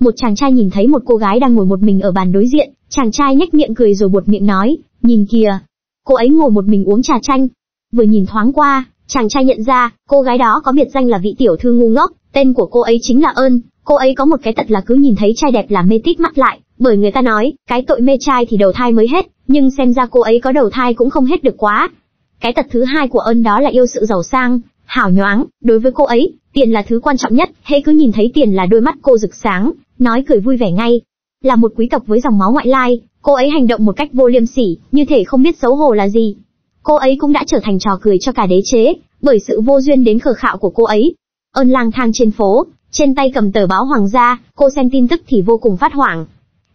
Một chàng trai nhìn thấy một cô gái đang ngồi một mình ở bàn đối diện, chàng trai nhếch miệng cười rồi buột miệng nói, nhìn kìa, cô ấy ngồi một mình uống trà chanh. Vừa nhìn thoáng qua, chàng trai nhận ra, cô gái đó có biệt danh là vị tiểu thư ngu ngốc, tên của cô ấy chính là Ân. Cô ấy có một cái tật là cứ nhìn thấy trai đẹp là mê tít mắt lại, bởi người ta nói, cái tội mê trai thì đầu thai mới hết, nhưng xem ra cô ấy có đầu thai cũng không hết được quá. Cái tật thứ hai của Ân đó là yêu sự giàu sang, hảo nhoáng, đối với cô ấy, tiền là thứ quan trọng nhất, hễ cứ nhìn thấy tiền là đôi mắt cô rực sáng, nói cười vui vẻ ngay. Là một quý tộc với dòng máu ngoại lai, cô ấy hành động một cách vô liêm sỉ, như thể không biết xấu hổ là gì. Cô ấy cũng đã trở thành trò cười cho cả đế chế, bởi sự vô duyên đến khờ khạo của cô ấy. Ân lang thang trên phố, trên tay cầm tờ báo hoàng gia, cô xem tin tức thì vô cùng phát hoảng.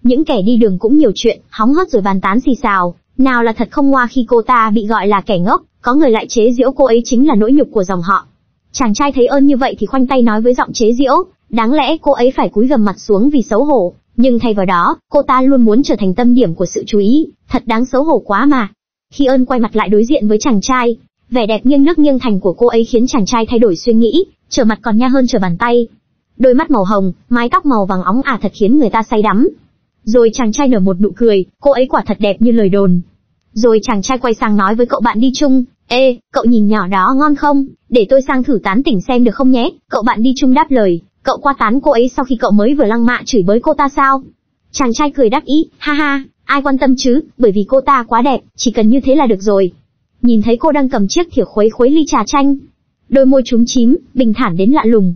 Những kẻ đi đường cũng nhiều chuyện, hóng hớt rồi bàn tán xì xào, nào là thật không ngoa khi cô ta bị gọi là kẻ ngốc, có người lại chế giễu cô ấy chính là nỗi nhục của dòng họ. Chàng trai thấy Ân như vậy thì khoanh tay nói với giọng chế giễu, đáng lẽ cô ấy phải cúi gằm mặt xuống vì xấu hổ, nhưng thay vào đó, cô ta luôn muốn trở thành tâm điểm của sự chú ý, thật đáng xấu hổ quá mà. Khi Ân quay mặt lại đối diện với chàng trai, vẻ đẹp nghiêng nước nghiêng thành của cô ấy khiến chàng trai thay đổi suy nghĩ, trở mặt còn nha hơn trở bàn tay. Đôi mắt màu hồng, mái tóc màu vàng óng ả thật khiến người ta say đắm. Rồi chàng trai nở một nụ cười, cô ấy quả thật đẹp như lời đồn. Rồi chàng trai quay sang nói với cậu bạn đi chung, ê, cậu nhìn nhỏ đó ngon không, để tôi sang thử tán tỉnh xem được không nhé. Cậu bạn đi chung đáp lời, cậu qua tán cô ấy sau khi cậu mới vừa lăng mạ chửi bới cô ta sao? Chàng trai cười đắc ý, ha ha, ai quan tâm chứ, bởi vì cô ta quá đẹp, chỉ cần như thế là được rồi. Nhìn thấy cô đang cầm chiếc thìa khuấy khuấy ly trà chanh, đôi môi chúm chím, bình thản đến lạ lùng.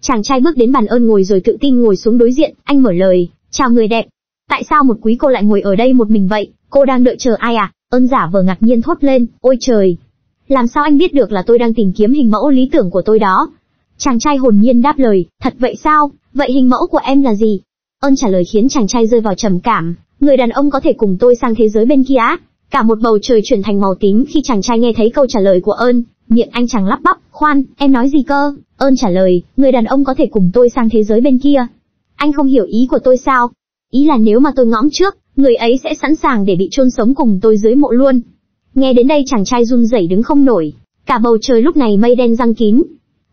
Chàng trai bước đến bàn Ơn ngồi rồi tự tin ngồi xuống đối diện, anh mở lời, chào người đẹp. Tại sao một quý cô lại ngồi ở đây một mình vậy, cô đang đợi chờ ai à? Ân giả vờ ngạc nhiên thốt lên, ôi trời, làm sao anh biết được là tôi đang tìm kiếm hình mẫu lý tưởng của tôi đó? Chàng trai hồn nhiên đáp lời, thật vậy sao, vậy hình mẫu của em là gì? Ân trả lời khiến chàng trai rơi vào trầm cảm, người đàn ông có thể cùng tôi sang thế giới bên kia á? Cả một bầu trời chuyển thành màu tím khi chàng trai nghe thấy câu trả lời của Ân, miệng anh chàng lắp bắp, khoan, em nói gì cơ? Ân trả lời, người đàn ông có thể cùng tôi sang thế giới bên kia. Anh không hiểu ý của tôi sao? Ý là nếu mà tôi ngõm trước, người ấy sẽ sẵn sàng để bị chôn sống cùng tôi dưới mộ luôn. Nghe đến đây chàng trai run rẩy đứng không nổi, cả bầu trời lúc này mây đen giăng kín.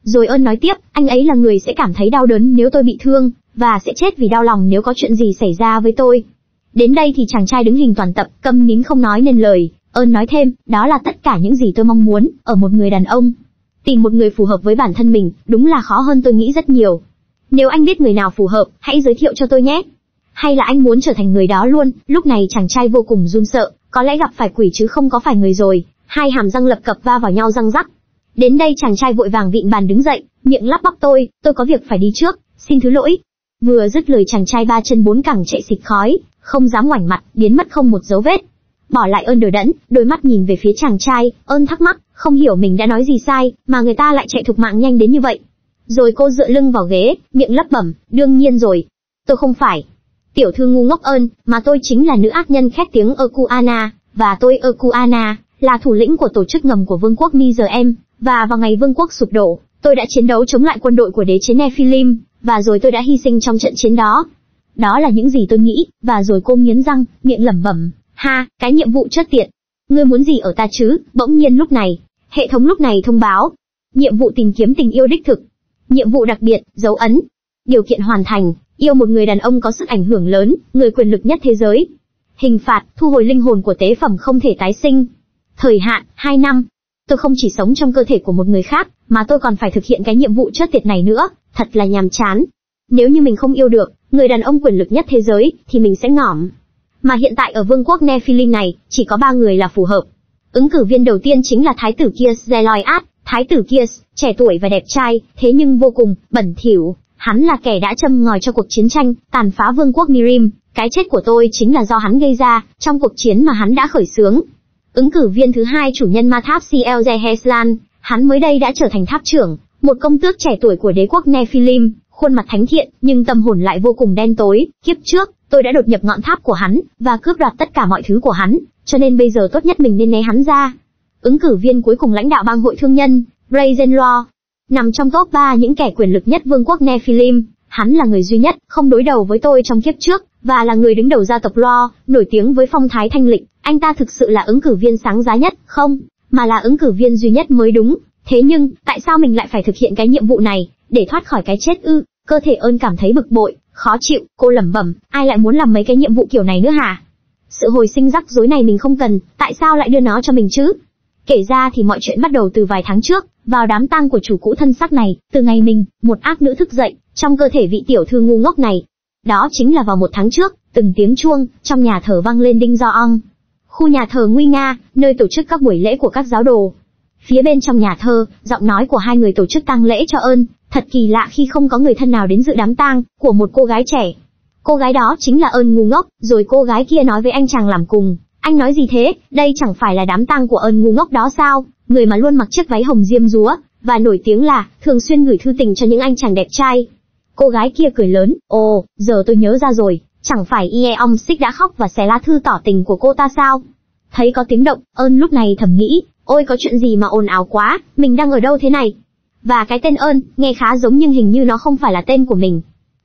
Rồi Ân nói tiếp, anh ấy là người sẽ cảm thấy đau đớn nếu tôi bị thương, và sẽ chết vì đau lòng nếu có chuyện gì xảy ra với tôi. Đến đây thì chàng trai đứng hình toàn tập, câm nín không nói nên lời. Ân nói thêm, đó là tất cả những gì tôi mong muốn ở một người đàn ông. Tìm một người phù hợp với bản thân mình, đúng là khó hơn tôi nghĩ rất nhiều. Nếu anh biết người nào phù hợp, hãy giới thiệu cho tôi nhé. Hay là anh muốn trở thành người đó luôn? Lúc này chàng trai vô cùng run sợ, có lẽ gặp phải quỷ chứ không có phải người rồi. Hai hàm răng lập cập va vào nhau răng rắc. Đến đây chàng trai vội vàng vịn bàn đứng dậy, miệng lắp bắp, tôi có việc phải đi trước, xin thứ lỗi. Vừa dứt lời chàng trai ba chân bốn cẳng chạy xịt khói, không dám ngoảnh mặt, biến mất không một dấu vết. Bỏ lại Ơn đờ đẫn, đôi mắt nhìn về phía chàng trai. Ơn thắc mắc, không hiểu mình đã nói gì sai mà người ta lại chạy thục mạng nhanh đến như vậy. Rồi cô dựa lưng vào ghế, miệng lắp bẩm, đương nhiên rồi, tôi không phải tiểu thư ngu ngốc Ơn, mà tôi chính là nữ ác nhân khét tiếng Okuana, và tôi Okuana là thủ lĩnh của tổ chức ngầm của vương quốc Mirim, và vào ngày vương quốc sụp đổ, tôi đã chiến đấu chống lại quân đội của đế chế Nephilim, và rồi tôi đã hy sinh trong trận chiến đó. Đó là những gì tôi nghĩ, và rồi cô nghiến răng, miệng lẩm bẩm, ha, cái nhiệm vụ chết tiệt. Ngươi muốn gì ở ta chứ? Bỗng nhiên lúc này, hệ thống lúc này thông báo. Nhiệm vụ tìm kiếm tình yêu đích thực. Nhiệm vụ đặc biệt, dấu ấn. Điều kiện hoàn thành, yêu một người đàn ông có sức ảnh hưởng lớn, người quyền lực nhất thế giới. Hình phạt, thu hồi linh hồn của tế phẩm không thể tái sinh. Thời hạn, 2 năm. Tôi không chỉ sống trong cơ thể của một người khác, mà tôi còn phải thực hiện cái nhiệm vụ chết tiệt này nữa, thật là nhàm chán. Nếu như mình không yêu được người đàn ông quyền lực nhất thế giới, thì mình sẽ ngỏm. Mà hiện tại ở vương quốc Nephilim này, chỉ có 3 người là phù hợp. Ứng cử viên đầu tiên chính là thái tử Kieres Zeloidat. Thái tử Kieres, trẻ tuổi và đẹp trai, thế nhưng vô cùng bẩn thỉu. Hắn là kẻ đã châm ngòi cho cuộc chiến tranh, tàn phá vương quốc Mirim. Cái chết của tôi chính là do hắn gây ra, trong cuộc chiến mà hắn đã khởi xướng. Ứng cử viên thứ hai, chủ nhân ma tháp Ciel Zeheslan. Hắn mới đây đã trở thành tháp trưởng, một công tước trẻ tuổi của đế quốc Nephilim. Khuôn mặt thánh thiện, nhưng tâm hồn lại vô cùng đen tối. Kiếp trước, tôi đã đột nhập ngọn tháp của hắn, và cướp đoạt tất cả mọi thứ của hắn, cho nên bây giờ tốt nhất mình nên né hắn ra. Ứng cử viên cuối cùng, lãnh đạo bang hội thương nhân, Brayden Lo. Nằm trong top 3 những kẻ quyền lực nhất vương quốc Nephilim, hắn là người duy nhất không đối đầu với tôi trong kiếp trước, và là người đứng đầu gia tộc Lo, nổi tiếng với phong thái thanh lịch. Anh ta thực sự là ứng cử viên sáng giá nhất, không, mà là ứng cử viên duy nhất mới đúng. Thế nhưng, tại sao mình lại phải thực hiện cái nhiệm vụ này? Để thoát khỏi cái chết ư? Cơ thể Ơn cảm thấy bực bội, Khó chịu, cô lẩm bẩm, ai lại muốn làm mấy cái nhiệm vụ kiểu này nữa hả? Sự hồi sinh rắc rối này mình không cần, tại sao lại đưa nó cho mình chứ? Kể ra thì mọi chuyện bắt đầu từ vài tháng trước, vào đám tang của chủ cũ thân xác này, từ ngày mình, một ác nữ thức dậy, trong cơ thể vị tiểu thư ngu ngốc này. Đó chính là vào 1 tháng trước, từng tiếng chuông, trong nhà thờ vang lên đinh do ong. Khu nhà thờ nguy nga, nơi tổ chức các buổi lễ của các giáo đồ. Phía bên trong nhà thờ, giọng nói của hai người tổ chức tang lễ cho Ân, thật kỳ lạ khi không có người thân nào đến dự đám tang của một cô gái trẻ. Cô gái đó chính là Ân ngu ngốc, rồi cô gái kia nói với anh chàng làm cùng. Anh nói gì thế, đây chẳng phải là đám tang của Ân ngu ngốc đó sao, người mà luôn mặc chiếc váy hồng diêm dúa, và nổi tiếng là thường xuyên gửi thư tình cho những anh chàng đẹp trai. Cô gái kia cười lớn, ồ, giờ tôi nhớ ra rồi, chẳng phải Yeong Sik đã khóc và xé lá thư tỏ tình của cô ta sao? Thấy có tiếng động, Ân lúc này thầm nghĩ, ôi có chuyện gì mà ồn ào quá, mình đang ở đâu thế này? Và cái tên Ân, nghe khá giống nhưng hình như nó không phải là tên của mình.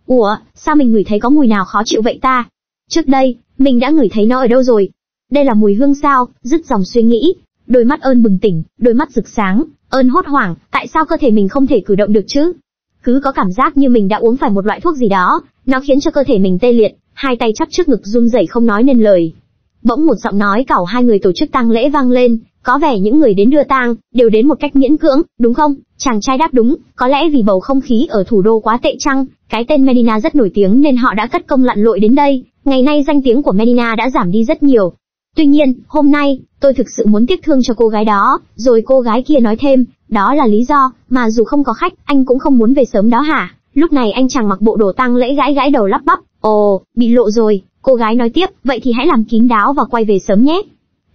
Ủa, sao mình ngửi thấy có mùi nào khó chịu vậy ta? Trước đây, mình đã ngửi thấy nó ở đâu rồi? Đây là mùi hương sao? Dứt dòng suy nghĩ, đôi mắt Ân bừng tỉnh, đôi mắt rực sáng. Ân hốt hoảng, tại sao cơ thể mình không thể cử động được chứ? Cứ có cảm giác như mình đã uống phải một loại thuốc gì đó, nó khiến cho cơ thể mình tê liệt, hai tay chắp trước ngực run rẩy không nói nên lời. Bỗng một giọng nói cẩu hai người tổ chức tang lễ vang lên, có vẻ những người đến đưa tang đều đến một cách miễn cưỡng, đúng không? Chàng trai đáp đúng, có lẽ vì bầu không khí ở thủ đô quá tệ chăng, cái tên Medina rất nổi tiếng nên họ đã cất công lặn lội đến đây, ngày nay danh tiếng của Medina đã giảm đi rất nhiều. Tuy nhiên, hôm nay, tôi thực sự muốn tiếc thương cho cô gái đó, rồi cô gái kia nói thêm, đó là lý do mà dù không có khách, anh cũng không muốn về sớm đó hả? Lúc này anh chàng mặc bộ đồ tang lễ gãi gãi đầu lắp bắp, ồ, bị lộ rồi, cô gái nói tiếp, vậy thì hãy làm kín đáo và quay về sớm nhé.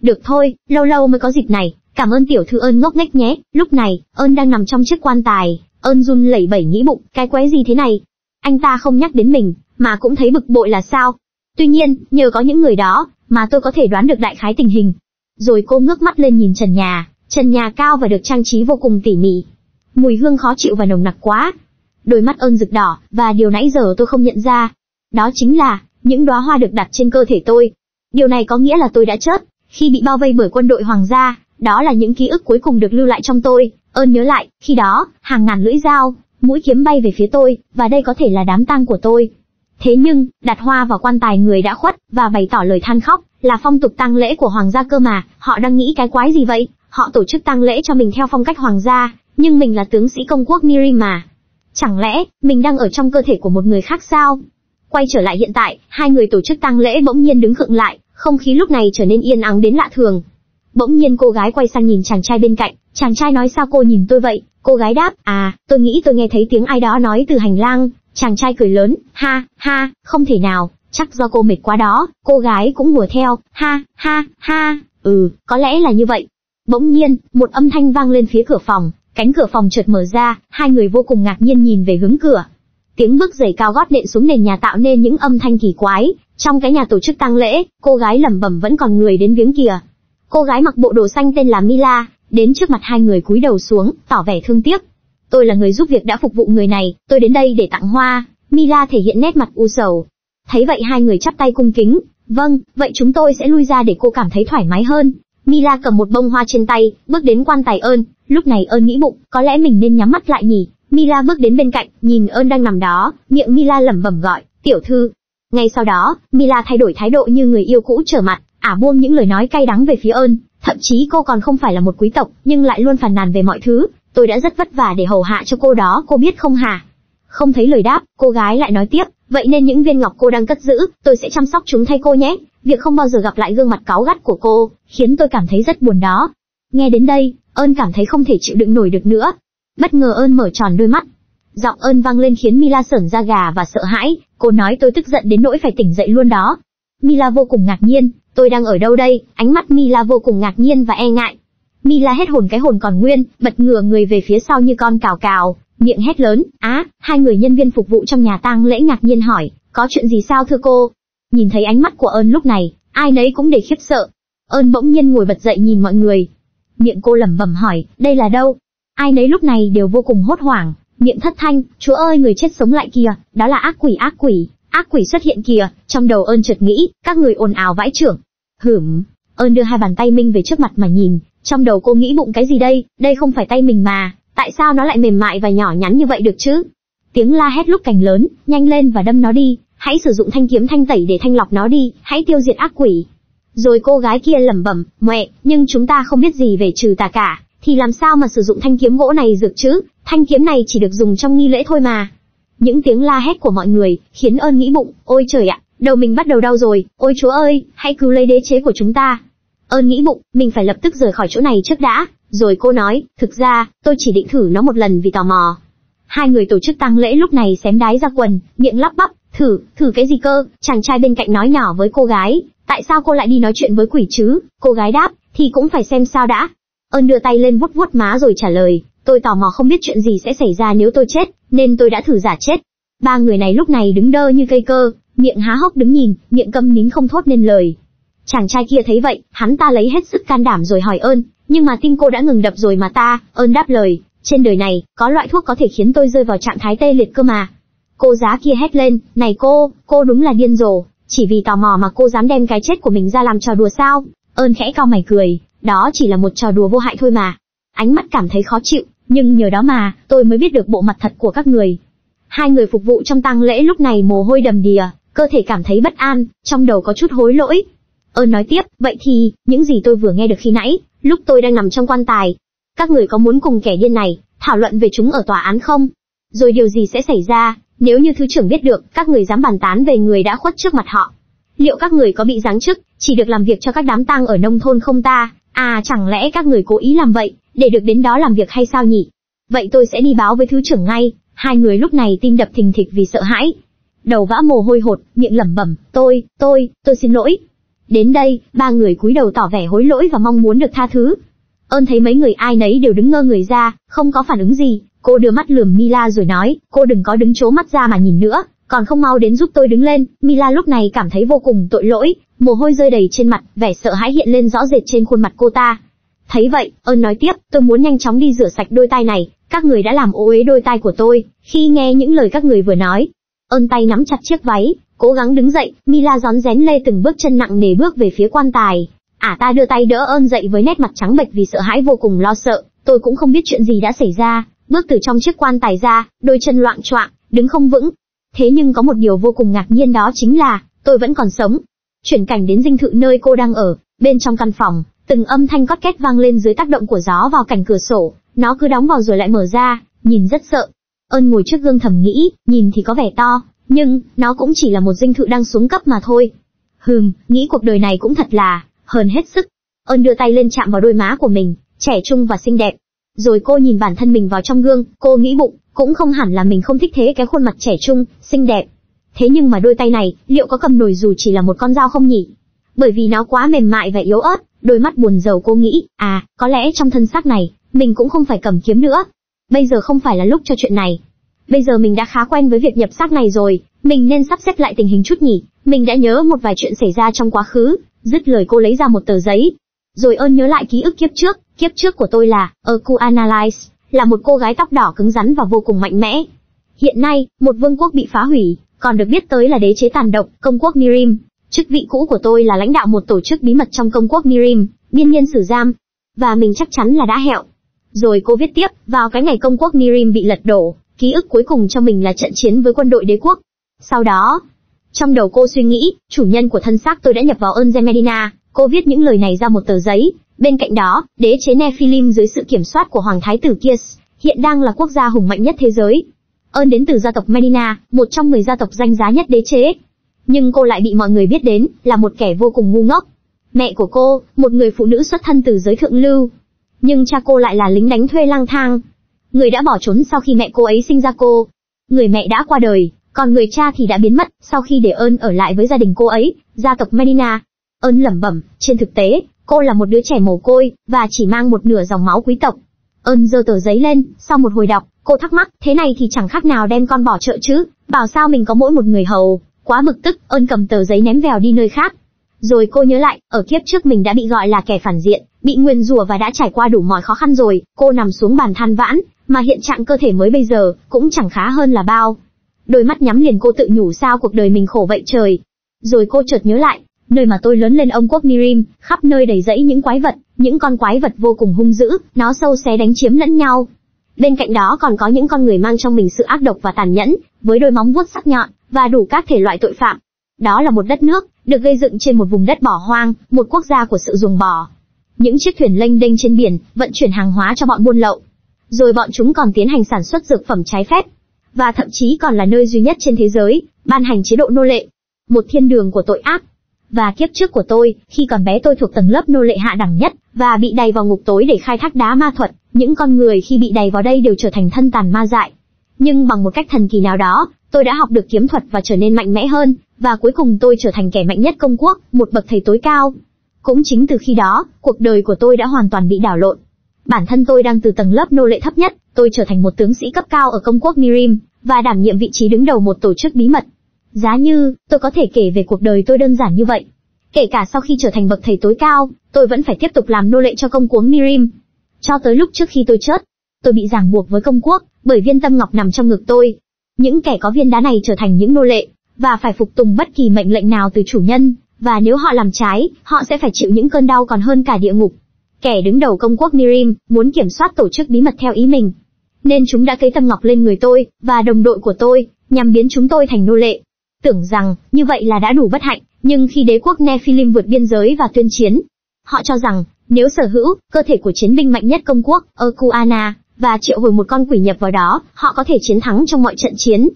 Được thôi, lâu lâu mới có dịp này, cảm ơn tiểu thư Ân ngốc nghếch nhé. Lúc này, Ân đang nằm trong chiếc quan tài, Ân run lẩy bẩy nghĩ bụng, cái quái gì thế này? Anh ta không nhắc đến mình, mà cũng thấy bực bội là sao? Tuy nhiên, nhờ có những người đó, mà tôi có thể đoán được đại khái tình hình. Rồi cô ngước mắt lên nhìn trần nhà cao và được trang trí vô cùng tỉ mỉ. Mùi hương khó chịu và nồng nặc quá. Đôi mắt Ân rực đỏ, và điều nãy giờ tôi không nhận ra. Đó chính là, những đóa hoa được đặt trên cơ thể tôi. Điều này có nghĩa là tôi đã chết, khi bị bao vây bởi quân đội hoàng gia, đó là những ký ức cuối cùng được lưu lại trong tôi. Ân nhớ lại, khi đó, hàng ngàn lưỡi dao, mũi kiếm bay về phía tôi, và đây có thể là đám tang của tôi. Thế nhưng, đặt hoa vào quan tài người đã khuất, và bày tỏ lời than khóc, là phong tục tang lễ của hoàng gia cơ mà, họ đang nghĩ cái quái gì vậy? Họ tổ chức tang lễ cho mình theo phong cách hoàng gia, nhưng mình là tướng sĩ công quốc Mirim mà. Chẳng lẽ, mình đang ở trong cơ thể của một người khác sao? Quay trở lại hiện tại, hai người tổ chức tang lễ bỗng nhiên đứng khựng lại, không khí lúc này trở nên yên ắng đến lạ thường. Bỗng nhiên cô gái quay sang nhìn chàng trai bên cạnh, chàng trai nói sao cô nhìn tôi vậy? Cô gái đáp, à, tôi nghĩ tôi nghe thấy tiếng ai đó nói từ hành lang. Chàng trai cười lớn, ha, ha, không thể nào, chắc do cô mệt quá đó. Cô gái cũng hùa theo, ha, ha, ha, ừ, có lẽ là như vậy. Bỗng nhiên, một âm thanh vang lên phía cửa phòng, cánh cửa phòng chợt mở ra, hai người vô cùng ngạc nhiên nhìn về hướng cửa. Tiếng bước giày cao gót nện xuống nền nhà tạo nên những âm thanh kỳ quái, trong cái nhà tổ chức tang lễ, cô gái lẩm bẩm vẫn còn người đến viếng kìa. Cô gái mặc bộ đồ xanh tên là Mila, đến trước mặt hai người cúi đầu xuống, tỏ vẻ thương tiếc. Tôi là người giúp việc đã phục vụ người này, tôi đến đây để tặng hoa. Mila thể hiện nét mặt u sầu. Thấy vậy hai người chắp tay cung kính. Vâng, vậy chúng tôi sẽ lui ra để cô cảm thấy thoải mái hơn. Mila cầm một bông hoa trên tay, bước đến quan tài Ân. Lúc này Ân nghĩ bụng, có lẽ mình nên nhắm mắt lại nhỉ. Mila bước đến bên cạnh, nhìn Ân đang nằm đó, miệng Mila lẩm bẩm gọi, tiểu thư. Ngay sau đó, Mila thay đổi thái độ như người yêu cũ trở mặt, ả buông những lời nói cay đắng về phía Ân. Thậm chí cô còn không phải là một quý tộc, nhưng lại luôn phàn nàn về mọi thứ. Tôi đã rất vất vả để hầu hạ cho cô đó, cô biết không hả? Không thấy lời đáp, cô gái lại nói tiếp, vậy nên những viên ngọc cô đang cất giữ, tôi sẽ chăm sóc chúng thay cô nhé. Việc không bao giờ gặp lại gương mặt cáu gắt của cô, khiến tôi cảm thấy rất buồn đó. Nghe đến đây, Ân cảm thấy không thể chịu đựng nổi được nữa. Bất ngờ Ân mở tròn đôi mắt. Giọng Ân vang lên khiến Mila sởn da gà và sợ hãi, cô nói tôi tức giận đến nỗi phải tỉnh dậy luôn đó. Mila vô cùng ngạc nhiên, tôi đang ở đâu đây? Ánh mắt Mila vô cùng ngạc nhiên và e ngại. Mila hết hồn cái hồn còn nguyên, bật ngửa người về phía sau như con cào cào, miệng hét lớn, á, hai người nhân viên phục vụ trong nhà tang lễ ngạc nhiên hỏi, có chuyện gì sao thưa cô? Nhìn thấy ánh mắt của Ân lúc này, ai nấy cũng để khiếp sợ. Ân bỗng nhiên ngồi bật dậy nhìn mọi người. Miệng cô lẩm bẩm hỏi, đây là đâu? Ai nấy lúc này đều vô cùng hốt hoảng, miệng thất thanh, chúa ơi người chết sống lại kìa, đó là ác quỷ xuất hiện kìa, trong đầu Ân chợt nghĩ, các người ồn ào vãi chưởng. Hửm, Ân đưa hai bàn tay mình về trước mặt mà nhìn. Trong đầu cô nghĩ bụng cái gì đây, đây không phải tay mình mà, tại sao nó lại mềm mại và nhỏ nhắn như vậy được chứ? Tiếng la hét lúc cành lớn, nhanh lên và đâm nó đi, hãy sử dụng thanh kiếm thanh tẩy để thanh lọc nó đi, hãy tiêu diệt ác quỷ. Rồi cô gái kia lẩm bẩm, mẹ, nhưng chúng ta không biết gì về trừ tà cả, thì làm sao mà sử dụng thanh kiếm gỗ này dược chứ, thanh kiếm này chỉ được dùng trong nghi lễ thôi mà. Những tiếng la hét của mọi người, khiến Ân nghĩ bụng, ôi trời ạ, đầu mình bắt đầu đau rồi, ôi Chúa ơi, hãy cứu lấy đế chế của chúng ta. Ân nghĩ bụng, mình phải lập tức rời khỏi chỗ này trước đã, rồi cô nói, thực ra, tôi chỉ định thử nó một lần vì tò mò. Hai người tổ chức tang lễ lúc này xém đái ra quần, miệng lắp bắp, thử cái gì cơ, chàng trai bên cạnh nói nhỏ với cô gái, tại sao cô lại đi nói chuyện với quỷ chứ, cô gái đáp, thì cũng phải xem sao đã. Ân đưa tay lên vuốt vuốt má rồi trả lời, tôi tò mò không biết chuyện gì sẽ xảy ra nếu tôi chết, nên tôi đã thử giả chết. Ba người này lúc này đứng đơ như cây cơ, miệng há hốc đứng nhìn, miệng câm nín không thốt nên lời. Chàng trai kia thấy vậy, hắn ta lấy hết sức can đảm rồi hỏi Ân, nhưng mà tim cô đã ngừng đập rồi mà ta. Ân đáp lời, trên đời này, có loại thuốc có thể khiến tôi rơi vào trạng thái tê liệt cơ mà. Cô giá kia hét lên, này cô đúng là điên rồ, chỉ vì tò mò mà cô dám đem cái chết của mình ra làm trò đùa sao? Ân khẽ cau mày cười, đó chỉ là một trò đùa vô hại thôi mà. Ánh mắt cảm thấy khó chịu, nhưng nhờ đó mà, tôi mới biết được bộ mặt thật của các người. Hai người phục vụ trong tang lễ lúc này mồ hôi đầm đìa, cơ thể cảm thấy bất an, trong đầu có chút hối lỗi. Ân nói tiếp, vậy thì, những gì tôi vừa nghe được khi nãy, lúc tôi đang nằm trong quan tài. Các người có muốn cùng kẻ điên này thảo luận về chúng ở tòa án không? Rồi điều gì sẽ xảy ra, nếu như thứ trưởng biết được các người dám bàn tán về người đã khuất trước mặt họ? Liệu các người có bị giáng chức, chỉ được làm việc cho các đám tang ở nông thôn không ta? À, chẳng lẽ các người cố ý làm vậy, để được đến đó làm việc hay sao nhỉ? Vậy tôi sẽ đi báo với thứ trưởng ngay. Hai người lúc này tim đập thình thịch vì sợ hãi. Đầu vã mồ hôi hột, miệng lẩm bẩm, tôi xin lỗi. Đến đây, ba người cúi đầu tỏ vẻ hối lỗi và mong muốn được tha thứ. Ơn thấy mấy người ai nấy đều đứng ngơ người ra, không có phản ứng gì, cô đưa mắt lườm Mila rồi nói, cô đừng có đứng trố mắt ra mà nhìn nữa, còn không mau đến giúp tôi đứng lên. Mila lúc này cảm thấy vô cùng tội lỗi, mồ hôi rơi đầy trên mặt, vẻ sợ hãi hiện lên rõ rệt trên khuôn mặt cô ta. Thấy vậy, Ơn nói tiếp, tôi muốn nhanh chóng đi rửa sạch đôi tai này, các người đã làm ô uế đôi tai của tôi, khi nghe những lời các người vừa nói. Ơn tay nắm chặt chiếc váy, cố gắng đứng dậy, Mila rón rén lê từng bước chân nặng nề bước về phía quan tài. Ả ta đưa tay đỡ Ơn dậy với nét mặt trắng bệch vì sợ hãi vô cùng lo sợ, tôi cũng không biết chuyện gì đã xảy ra, bước từ trong chiếc quan tài ra, đôi chân loạng choạng, đứng không vững. Thế nhưng có một điều vô cùng ngạc nhiên đó chính là, tôi vẫn còn sống. Chuyển cảnh đến dinh thự nơi cô đang ở, bên trong căn phòng, từng âm thanh cót két vang lên dưới tác động của gió vào cảnh cửa sổ, nó cứ đóng vào rồi lại mở ra, nhìn rất sợ. Ơn ngồi trước gương thầm nghĩ, nhìn thì có vẻ to, nhưng nó cũng chỉ là một dinh thự đang xuống cấp mà thôi. Nghĩ cuộc đời này cũng thật là hờn hết sức. Ơn đưa tay lên chạm vào đôi má của mình, trẻ trung và xinh đẹp. Rồi cô nhìn bản thân mình vào trong gương, cô nghĩ bụng, cũng không hẳn là mình không thích thế cái khuôn mặt trẻ trung, xinh đẹp. Thế nhưng mà đôi tay này, liệu có cầm nổi dù chỉ là một con dao không nhỉ? Bởi vì nó quá mềm mại và yếu ớt, đôi mắt buồn rầu cô nghĩ, có lẽ trong thân xác này, mình cũng không phải cầm kiếm nữa. Bây giờ không phải là lúc cho chuyện này. Bây giờ mình đã khá quen với việc nhập xác này rồi, mình nên sắp xếp lại tình hình chút nhỉ, mình đã nhớ một vài chuyện xảy ra trong quá khứ. Dứt lời cô lấy ra một tờ giấy. Rồi Ơn nhớ lại ký ức kiếp trước của tôi là, Okuana, là một cô gái tóc đỏ cứng rắn và vô cùng mạnh mẽ. Hiện nay, một vương quốc bị phá hủy, còn được biết tới là đế chế tàn độc, công quốc Mirim. Chức vị cũ của tôi là lãnh đạo một tổ chức bí mật trong công quốc Mirim, biên nhiên sử giam. Và mình chắc chắn là đã hẹo. Rồi cô viết tiếp, vào cái ngày công quốc Mirim bị lật đổ, ký ức cuối cùng cho mình là trận chiến với quân đội đế quốc. Sau đó, trong đầu cô suy nghĩ, chủ nhân của thân xác tôi đã nhập vào Ân Medina. Cô viết những lời này ra một tờ giấy, bên cạnh đó, đế chế Nephilim dưới sự kiểm soát của hoàng thái tử Kieres, hiện đang là quốc gia hùng mạnh nhất thế giới. Ân đến từ gia tộc Medina, một trong 10 gia tộc danh giá nhất đế chế. Nhưng cô lại bị mọi người biết đến, là một kẻ vô cùng ngu ngốc. Mẹ của cô, một người phụ nữ xuất thân từ giới thượng lưu. Nhưng cha cô lại là lính đánh thuê lang thang. Người đã bỏ trốn sau khi mẹ cô ấy sinh ra cô. Người mẹ đã qua đời, còn người cha thì đã biến mất sau khi để Ơn ở lại với gia đình cô ấy, gia tộc Medina. Ơn lẩm bẩm, trên thực tế, cô là một đứa trẻ mồ côi, và chỉ mang một nửa dòng máu quý tộc. Ơn giơ tờ giấy lên, sau một hồi đọc, cô thắc mắc, thế này thì chẳng khác nào đem con bỏ chợ chứ, bảo sao mình có mỗi một người hầu. Quá bực tức, Ơn cầm tờ giấy ném vèo đi nơi khác. Rồi cô nhớ lại, ở kiếp trước mình đã bị gọi là kẻ phản diện, bị nguyền rủa và đã trải qua đủ mọi khó khăn rồi, cô nằm xuống bàn than vãn, mà hiện trạng cơ thể mới bây giờ, cũng chẳng khá hơn là bao. Đôi mắt nhắm liền cô tự nhủ sao cuộc đời mình khổ vậy trời. Rồi cô chợt nhớ lại, nơi mà tôi lớn lên ông quốc Mirim, khắp nơi đầy rẫy những quái vật, những con quái vật vô cùng hung dữ, nó sâu xé đánh chiếm lẫn nhau. Bên cạnh đó còn có những con người mang trong mình sự ác độc và tàn nhẫn, với đôi móng vuốt sắc nhọn, và đủ các thể loại tội phạm. Đó là một đất nước, được gây dựng trên một vùng đất bỏ hoang, một quốc gia của sự ruồng bỏ. Những chiếc thuyền lênh đênh trên biển, vận chuyển hàng hóa cho bọn buôn lậu. Rồi bọn chúng còn tiến hành sản xuất dược phẩm trái phép. Và thậm chí còn là nơi duy nhất trên thế giới, ban hành chế độ nô lệ. Một thiên đường của tội ác. Và kiếp trước của tôi, khi còn bé tôi thuộc tầng lớp nô lệ hạ đẳng nhất, và bị đày vào ngục tối để khai thác đá ma thuật. Những con người khi bị đày vào đây đều trở thành thân tàn ma dại. Nhưng bằng một cách thần kỳ nào đó, tôi đã học được kiếm thuật và trở nên mạnh mẽ hơn. Và cuối cùng tôi trở thành kẻ mạnh nhất công quốc, một bậc thầy tối cao. Cũng chính từ khi đó, cuộc đời của tôi đã hoàn toàn bị đảo lộn. Bản thân tôi đang từ tầng lớp nô lệ thấp nhất, tôi trở thành một tướng sĩ cấp cao ở công quốc Mirim, và đảm nhiệm vị trí đứng đầu một tổ chức bí mật. Giá như, tôi có thể kể về cuộc đời tôi đơn giản như vậy. Kể cả sau khi trở thành bậc thầy tối cao, tôi vẫn phải tiếp tục làm nô lệ cho công quốc Mirim. Cho tới lúc trước khi tôi chết, tôi bị ràng buộc với công quốc, bởi viên tâm ngọc nằm trong ngực tôi. Những kẻ có viên đá này trở thành những nô lệ, và phải phục tùng bất kỳ mệnh lệnh nào từ chủ nhân, và nếu họ làm trái, họ sẽ phải chịu những cơn đau còn hơn cả địa ngục. Kẻ đứng đầu công quốc Mirim muốn kiểm soát tổ chức bí mật theo ý mình, nên chúng đã cấy tâm ngọc lên người tôi và đồng đội của tôi, nhằm biến chúng tôi thành nô lệ. Tưởng rằng như vậy là đã đủ bất hạnh, nhưng khi đế quốc Nephilim vượt biên giới và tuyên chiến, họ cho rằng nếu sở hữu cơ thể của chiến binh mạnh nhất công quốc Okuana và triệu hồi một con quỷ nhập vào đó, họ có thể chiến thắng trong mọi trận chiến.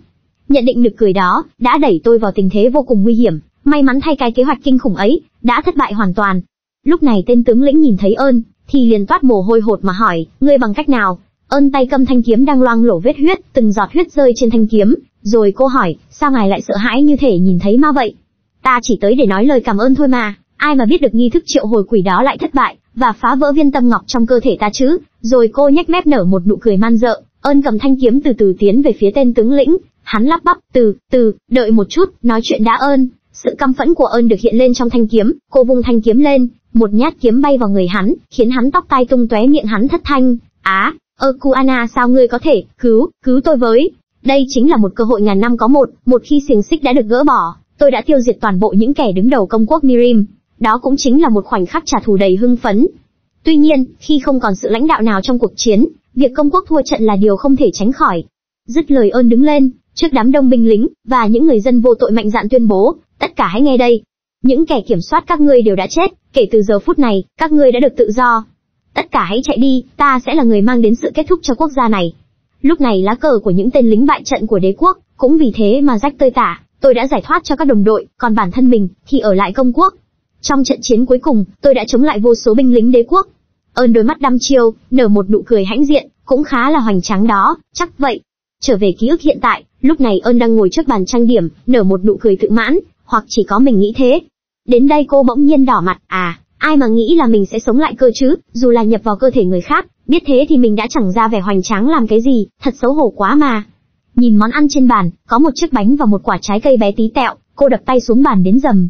Nhận định nực cười đó đã đẩy tôi vào tình thế vô cùng nguy hiểm. May mắn thay, cái kế hoạch kinh khủng ấy đã thất bại hoàn toàn. Lúc này tên tướng lĩnh nhìn thấy Ân thì liền toát mồ hôi hột mà hỏi: "Ngươi bằng cách nào?" Ân tay cầm thanh kiếm đang loang lổ vết huyết, từng giọt huyết rơi trên thanh kiếm, rồi cô hỏi: "Sao ngài lại sợ hãi như thể nhìn thấy ma vậy?" "Ta chỉ tới để nói lời cảm ơn thôi mà, ai mà biết được nghi thức triệu hồi quỷ đó lại thất bại và phá vỡ viên tâm ngọc trong cơ thể ta chứ." Rồi cô nhếch mép nở một nụ cười man dợ. Ân cầm thanh kiếm từ từ tiến về phía tên tướng lĩnh, hắn lắp bắp: "Từ từ, đợi một chút, nói chuyện đã." Ân, sự căm phẫn của Ân được hiện lên trong thanh kiếm, cô vung thanh kiếm lên, một nhát kiếm bay vào người hắn, khiến hắn tóc tai tung tóe, miệng hắn thất thanh: "Á, Okuana, sao ngươi có thể cứu tôi với?" Đây chính là một cơ hội ngàn năm có một, một khi xiềng xích đã được gỡ bỏ, tôi đã tiêu diệt toàn bộ những kẻ đứng đầu công quốc Mirim. Đó cũng chính là một khoảnh khắc trả thù đầy hưng phấn. Tuy nhiên, khi không còn sự lãnh đạo nào trong cuộc chiến, việc công quốc thua trận là điều không thể tránh khỏi. Dứt lời, Ơn đứng lên, trước đám đông binh lính và những người dân vô tội mạnh dạn tuyên bố: "Tất cả hãy nghe đây, những kẻ kiểm soát các ngươi đều đã chết, kể từ giờ phút này, các ngươi đã được tự do. Tất cả hãy chạy đi, ta sẽ là người mang đến sự kết thúc cho quốc gia này." Lúc này lá cờ của những tên lính bại trận của đế quốc cũng vì thế mà rách tơi tả, tôi đã giải thoát cho các đồng đội, còn bản thân mình thì ở lại công quốc. Trong trận chiến cuối cùng, tôi đã chống lại vô số binh lính đế quốc. Ơn đôi mắt đăm chiêu, nở một nụ cười hãnh diện, cũng khá là hoành tráng đó, chắc vậy. Trở về ký ức hiện tại, lúc này Ơn đang ngồi trước bàn trang điểm, nở một nụ cười tự mãn, hoặc chỉ có mình nghĩ thế. Đến đây cô bỗng nhiên đỏ mặt: ai mà nghĩ là mình sẽ sống lại cơ chứ, dù là nhập vào cơ thể người khác, biết thế thì mình đã chẳng ra vẻ hoành tráng làm cái gì, thật xấu hổ quá mà." Nhìn món ăn trên bàn, có một chiếc bánh và một quả trái cây bé tí tẹo, cô đập tay xuống bàn đến rầm.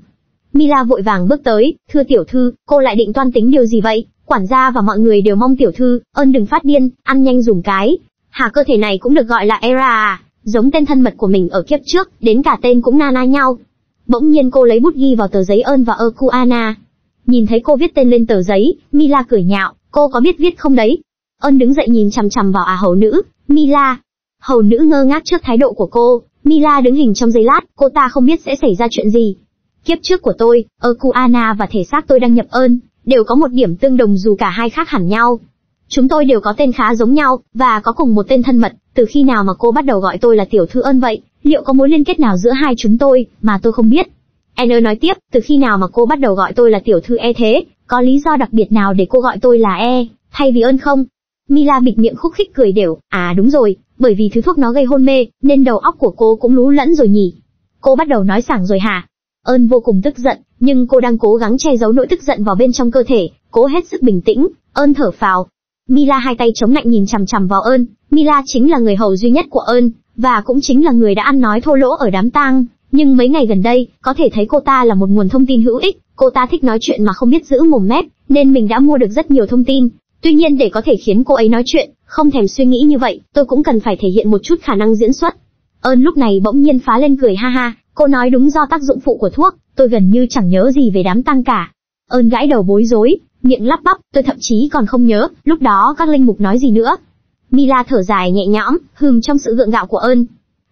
Mila vội vàng bước tới: "Thưa tiểu thư, cô lại định toan tính điều gì vậy? Quản gia và mọi người đều mong tiểu thư." "Ơn đừng phát điên, ăn nhanh dùm cái. Hả, cơ thể này cũng được gọi là Era à? Giống tên thân mật của mình ở kiếp trước, đến cả tên cũng na na nhau." Bỗng nhiên cô lấy bút ghi vào tờ giấy Ơn và Okuana. Nhìn thấy cô viết tên lên tờ giấy, Mila cười nhạo: "Cô có biết viết không đấy?" Ơn đứng dậy nhìn chằm chằm vào hầu nữ Mila. Hầu nữ ngơ ngác trước thái độ của cô. Mila đứng hình trong giây lát, cô ta không biết sẽ xảy ra chuyện gì. Kiếp trước của tôi, Okuana và thể xác tôi đang nhập Ơn đều có một điểm tương đồng dù cả hai khác hẳn nhau. Chúng tôi đều có tên khá giống nhau và có cùng một tên thân mật. Từ khi nào mà cô bắt đầu gọi tôi là tiểu thư Ơn vậy? Liệu có mối liên kết nào giữa hai chúng tôi mà tôi không biết? Anna nói tiếp: "Từ khi nào mà cô bắt đầu gọi tôi là tiểu thư E thế? Có lý do đặc biệt nào để cô gọi tôi là E thay vì Ơn không?" Mila bịt miệng khúc khích cười đều: "À đúng rồi, bởi vì thứ thuốc nó gây hôn mê nên đầu óc của cô cũng lú lẫn rồi nhỉ. Cô bắt đầu nói sảng rồi hả?" Ơn vô cùng tức giận, nhưng cô đang cố gắng che giấu nỗi tức giận vào bên trong cơ thể, cố hết sức bình tĩnh. Ơn thở phào. Mila hai tay chống nạnh nhìn chằm chằm vào Ơn. Mila chính là người hầu duy nhất của Ơn, và cũng chính là người đã ăn nói thô lỗ ở đám tang. Nhưng mấy ngày gần đây, có thể thấy cô ta là một nguồn thông tin hữu ích. Cô ta thích nói chuyện mà không biết giữ mồm mép, nên mình đã mua được rất nhiều thông tin. Tuy nhiên để có thể khiến cô ấy nói chuyện, không thèm suy nghĩ như vậy, tôi cũng cần phải thể hiện một chút khả năng diễn xuất. Ơn lúc này bỗng nhiên phá lên cười ha ha. Cô nói đúng, do tác dụng phụ của thuốc, tôi gần như chẳng nhớ gì về đám tang cả. Ơn gãi đầu bối rối, miệng lắp bắp: "Tôi thậm chí còn không nhớ, lúc đó các linh mục nói gì nữa." Mila thở dài nhẹ nhõm, hừm trong sự gượng gạo của Ân.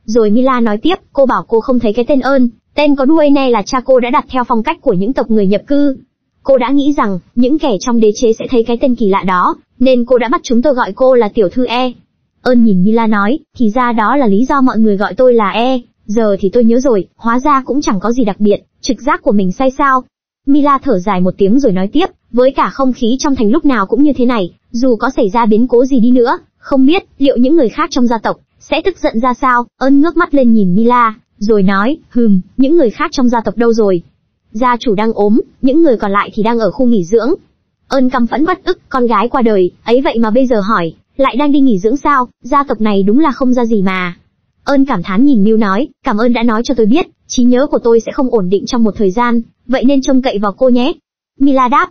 Rồi Mila nói tiếp, cô bảo cô không thấy cái tên Ân, tên có đuôi này là cha cô đã đặt theo phong cách của những tộc người nhập cư. Cô đã nghĩ rằng, những kẻ trong đế chế sẽ thấy cái tên kỳ lạ đó, nên cô đã bắt chúng tôi gọi cô là tiểu thư E. Ân nhìn Mila nói, thì ra đó là lý do mọi người gọi tôi là E, giờ thì tôi nhớ rồi, hóa ra cũng chẳng có gì đặc biệt, trực giác của mình sai sao. Mila thở dài một tiếng rồi nói tiếp, với cả không khí trong thành lúc nào cũng như thế này, dù có xảy ra biến cố gì đi nữa, không biết liệu những người khác trong gia tộc sẽ tức giận ra sao. Ân ngước mắt lên nhìn Mila, rồi nói, những người khác trong gia tộc đâu rồi? Gia chủ đang ốm, những người còn lại thì đang ở khu nghỉ dưỡng. Ân căm phẫn bất ức, con gái qua đời, ấy vậy mà bây giờ hỏi, lại đang đi nghỉ dưỡng sao, gia tộc này đúng là không ra gì mà. Ân cảm thán nhìn Miu nói, cảm ơn đã nói cho tôi biết, trí nhớ của tôi sẽ không ổn định trong một thời gian, vậy nên trông cậy vào cô nhé. Mila đáp,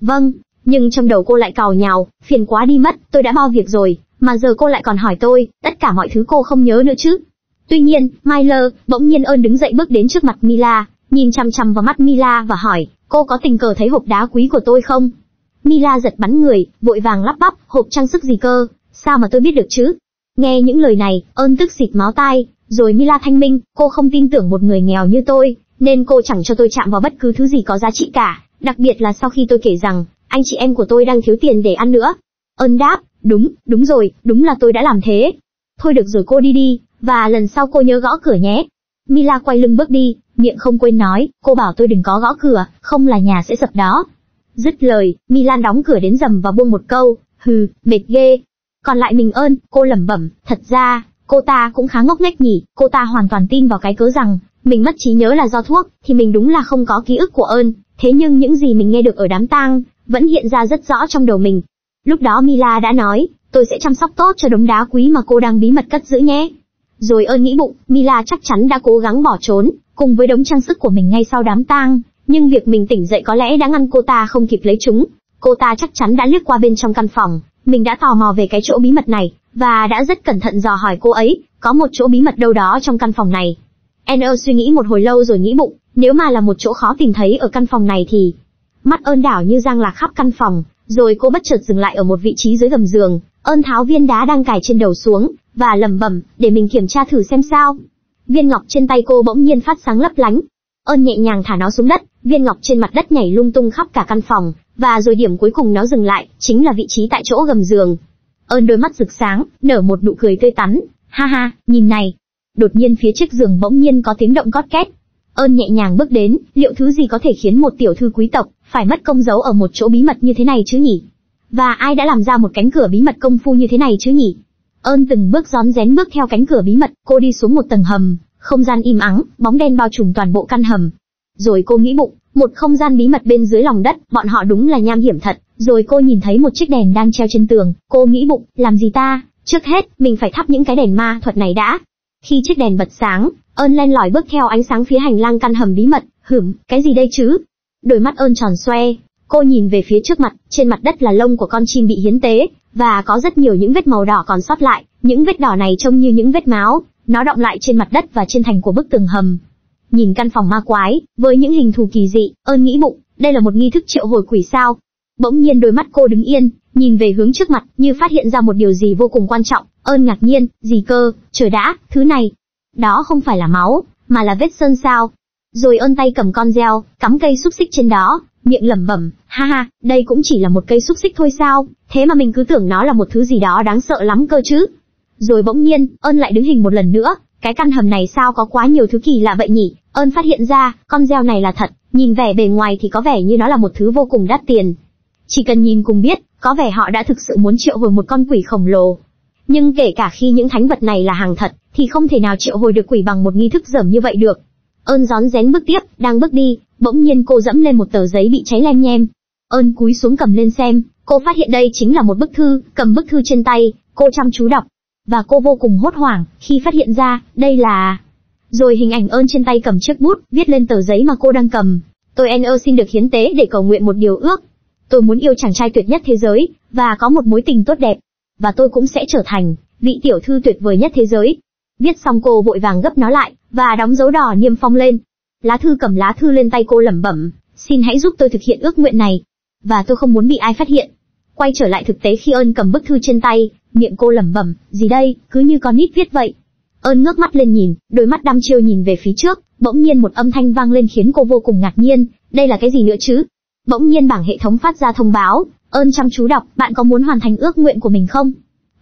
vâng, nhưng trong đầu cô lại càu nhào, phiền quá đi mất, tôi đã bao việc rồi, mà giờ cô lại còn hỏi tôi, tất cả mọi thứ cô không nhớ nữa chứ. Tuy nhiên, Mila, bỗng nhiên Ân đứng dậy bước đến trước mặt Mila, nhìn chằm chằm vào mắt Mila và hỏi, cô có tình cờ thấy hộp đá quý của tôi không? Mila giật bắn người, vội vàng lắp bắp, hộp trang sức gì cơ, sao mà tôi biết được chứ? Nghe những lời này, Ân tức xịt máu tai, rồi Mila thanh minh, cô không tin tưởng một người nghèo như tôi, nên cô chẳng cho tôi chạm vào bất cứ thứ gì có giá trị cả, đặc biệt là sau khi tôi kể rằng, anh chị em của tôi đang thiếu tiền để ăn nữa. Ân đáp, đúng rồi, đúng là tôi đã làm thế. Thôi được rồi cô đi đi, và lần sau cô nhớ gõ cửa nhé. Mila quay lưng bước đi, miệng không quên nói, cô bảo tôi đừng có gõ cửa, không là nhà sẽ sập đó. Dứt lời, Mila đóng cửa đến rầm và buông một câu, mệt ghê. Còn lại mình Ơn, cô lẩm bẩm, thật ra, cô ta cũng khá ngốc nghếch nhỉ, cô ta hoàn toàn tin vào cái cớ rằng, mình mất trí nhớ là do thuốc, thì mình đúng là không có ký ức của Ơn, thế nhưng những gì mình nghe được ở đám tang, vẫn hiện ra rất rõ trong đầu mình. Lúc đó Mila đã nói, tôi sẽ chăm sóc tốt cho đống đá quý mà cô đang bí mật cất giữ nhé. Rồi Ơn nghĩ bụng, Mila chắc chắn đã cố gắng bỏ trốn, cùng với đống trang sức của mình ngay sau đám tang, nhưng việc mình tỉnh dậy có lẽ đã ngăn cô ta không kịp lấy chúng, cô ta chắc chắn đã liếc qua bên trong căn phòng. Mình đã tò mò về cái chỗ bí mật này, và đã rất cẩn thận dò hỏi cô ấy, có một chỗ bí mật đâu đó trong căn phòng này. Ân suy nghĩ một hồi lâu rồi nghĩ bụng, nếu mà là một chỗ khó tìm thấy ở căn phòng này thì... Mắt Ân đảo như giang lạc khắp căn phòng, rồi cô bất chợt dừng lại ở một vị trí dưới gầm giường, Ân tháo viên đá đang cài trên đầu xuống, và lẩm bẩm, để mình kiểm tra thử xem sao. Viên ngọc trên tay cô bỗng nhiên phát sáng lấp lánh. Ân nhẹ nhàng thả nó xuống đất, viên ngọc trên mặt đất nhảy lung tung khắp cả căn phòng. Và rồi điểm cuối cùng nó dừng lại, chính là vị trí tại chỗ gầm giường. Ơn đôi mắt rực sáng, nở một nụ cười tươi tắn, ha ha, nhìn này. Đột nhiên phía trước giường bỗng nhiên có tiếng động gót két. Ơn nhẹ nhàng bước đến, liệu thứ gì có thể khiến một tiểu thư quý tộc phải mất công giấu ở một chỗ bí mật như thế này chứ nhỉ? Và ai đã làm ra một cánh cửa bí mật công phu như thế này chứ nhỉ? Ơn từng bước rón rén bước theo cánh cửa bí mật, cô đi xuống một tầng hầm, không gian im ắng, bóng đen bao trùm toàn bộ căn hầm. Rồi cô nghĩ bụng, một không gian bí mật bên dưới lòng đất, bọn họ đúng là nham hiểm thật. Rồi cô nhìn thấy một chiếc đèn đang treo trên tường, cô nghĩ bụng, làm gì ta, trước hết, mình phải thắp những cái đèn ma thuật này đã. Khi chiếc đèn bật sáng, Ơn len lỏi bước theo ánh sáng phía hành lang căn hầm bí mật, cái gì đây chứ? Đôi mắt Ơn tròn xoe, cô nhìn về phía trước mặt, trên mặt đất là lông của con chim bị hiến tế, và có rất nhiều những vết màu đỏ còn sót lại, những vết đỏ này trông như những vết máu, nó đọng lại trên mặt đất và trên thành của bức tường hầm. Nhìn căn phòng ma quái, với những hình thù kỳ dị, Ơn nghĩ bụng, đây là một nghi thức triệu hồi quỷ sao. Bỗng nhiên đôi mắt cô đứng yên, nhìn về hướng trước mặt, như phát hiện ra một điều gì vô cùng quan trọng, Ơn ngạc nhiên, gì cơ, chờ đã, thứ này. Đó không phải là máu, mà là vết sơn sao. Rồi Ơn tay cầm con dao, cắm cây xúc xích trên đó, miệng lẩm bẩm, ha ha, đây cũng chỉ là một cây xúc xích thôi sao, thế mà mình cứ tưởng nó là một thứ gì đó đáng sợ lắm cơ chứ. Rồi bỗng nhiên, Ơn lại đứng hình một lần nữa, cái căn hầm này sao có quá nhiều thứ kỳ lạ vậy nhỉ? Ơn phát hiện ra, con dao này là thật, nhìn vẻ bề ngoài thì có vẻ như nó là một thứ vô cùng đắt tiền. Chỉ cần nhìn cùng biết, có vẻ họ đã thực sự muốn triệu hồi một con quỷ khổng lồ. Nhưng kể cả khi những thánh vật này là hàng thật, thì không thể nào triệu hồi được quỷ bằng một nghi thức dởm như vậy được. Ơn rón rén bước tiếp, đang bước đi, bỗng nhiên cô dẫm lên một tờ giấy bị cháy lem nhem. Ơn cúi xuống cầm lên xem, cô phát hiện đây chính là một bức thư, cầm bức thư trên tay, cô chăm chú đọc. Và cô vô cùng hốt hoảng, khi phát hiện ra, đây là... Rồi hình ảnh Ơn trên tay cầm chiếc bút, viết lên tờ giấy mà cô đang cầm. Tôi Ân xin được hiến tế để cầu nguyện một điều ước. Tôi muốn yêu chàng trai tuyệt nhất thế giới, và có một mối tình tốt đẹp. Và tôi cũng sẽ trở thành vị tiểu thư tuyệt vời nhất thế giới. Viết xong cô vội vàng gấp nó lại, và đóng dấu đỏ niêm phong lên. Lá thư cầm lá thư lên tay cô lẩm bẩm, xin hãy giúp tôi thực hiện ước nguyện này. Và tôi không muốn bị ai phát hiện. Quay trở lại thực tế khi Ân cầm bức thư trên tay, miệng cô lẩm bẩm, gì đây, cứ như con nít viết vậy. Ân ngước mắt lên nhìn, đôi mắt đăm chiêu nhìn về phía trước, bỗng nhiên một âm thanh vang lên khiến cô vô cùng ngạc nhiên, đây là cái gì nữa chứ? Bỗng nhiên bảng hệ thống phát ra thông báo, Ân chăm chú đọc, bạn có muốn hoàn thành ước nguyện của mình không?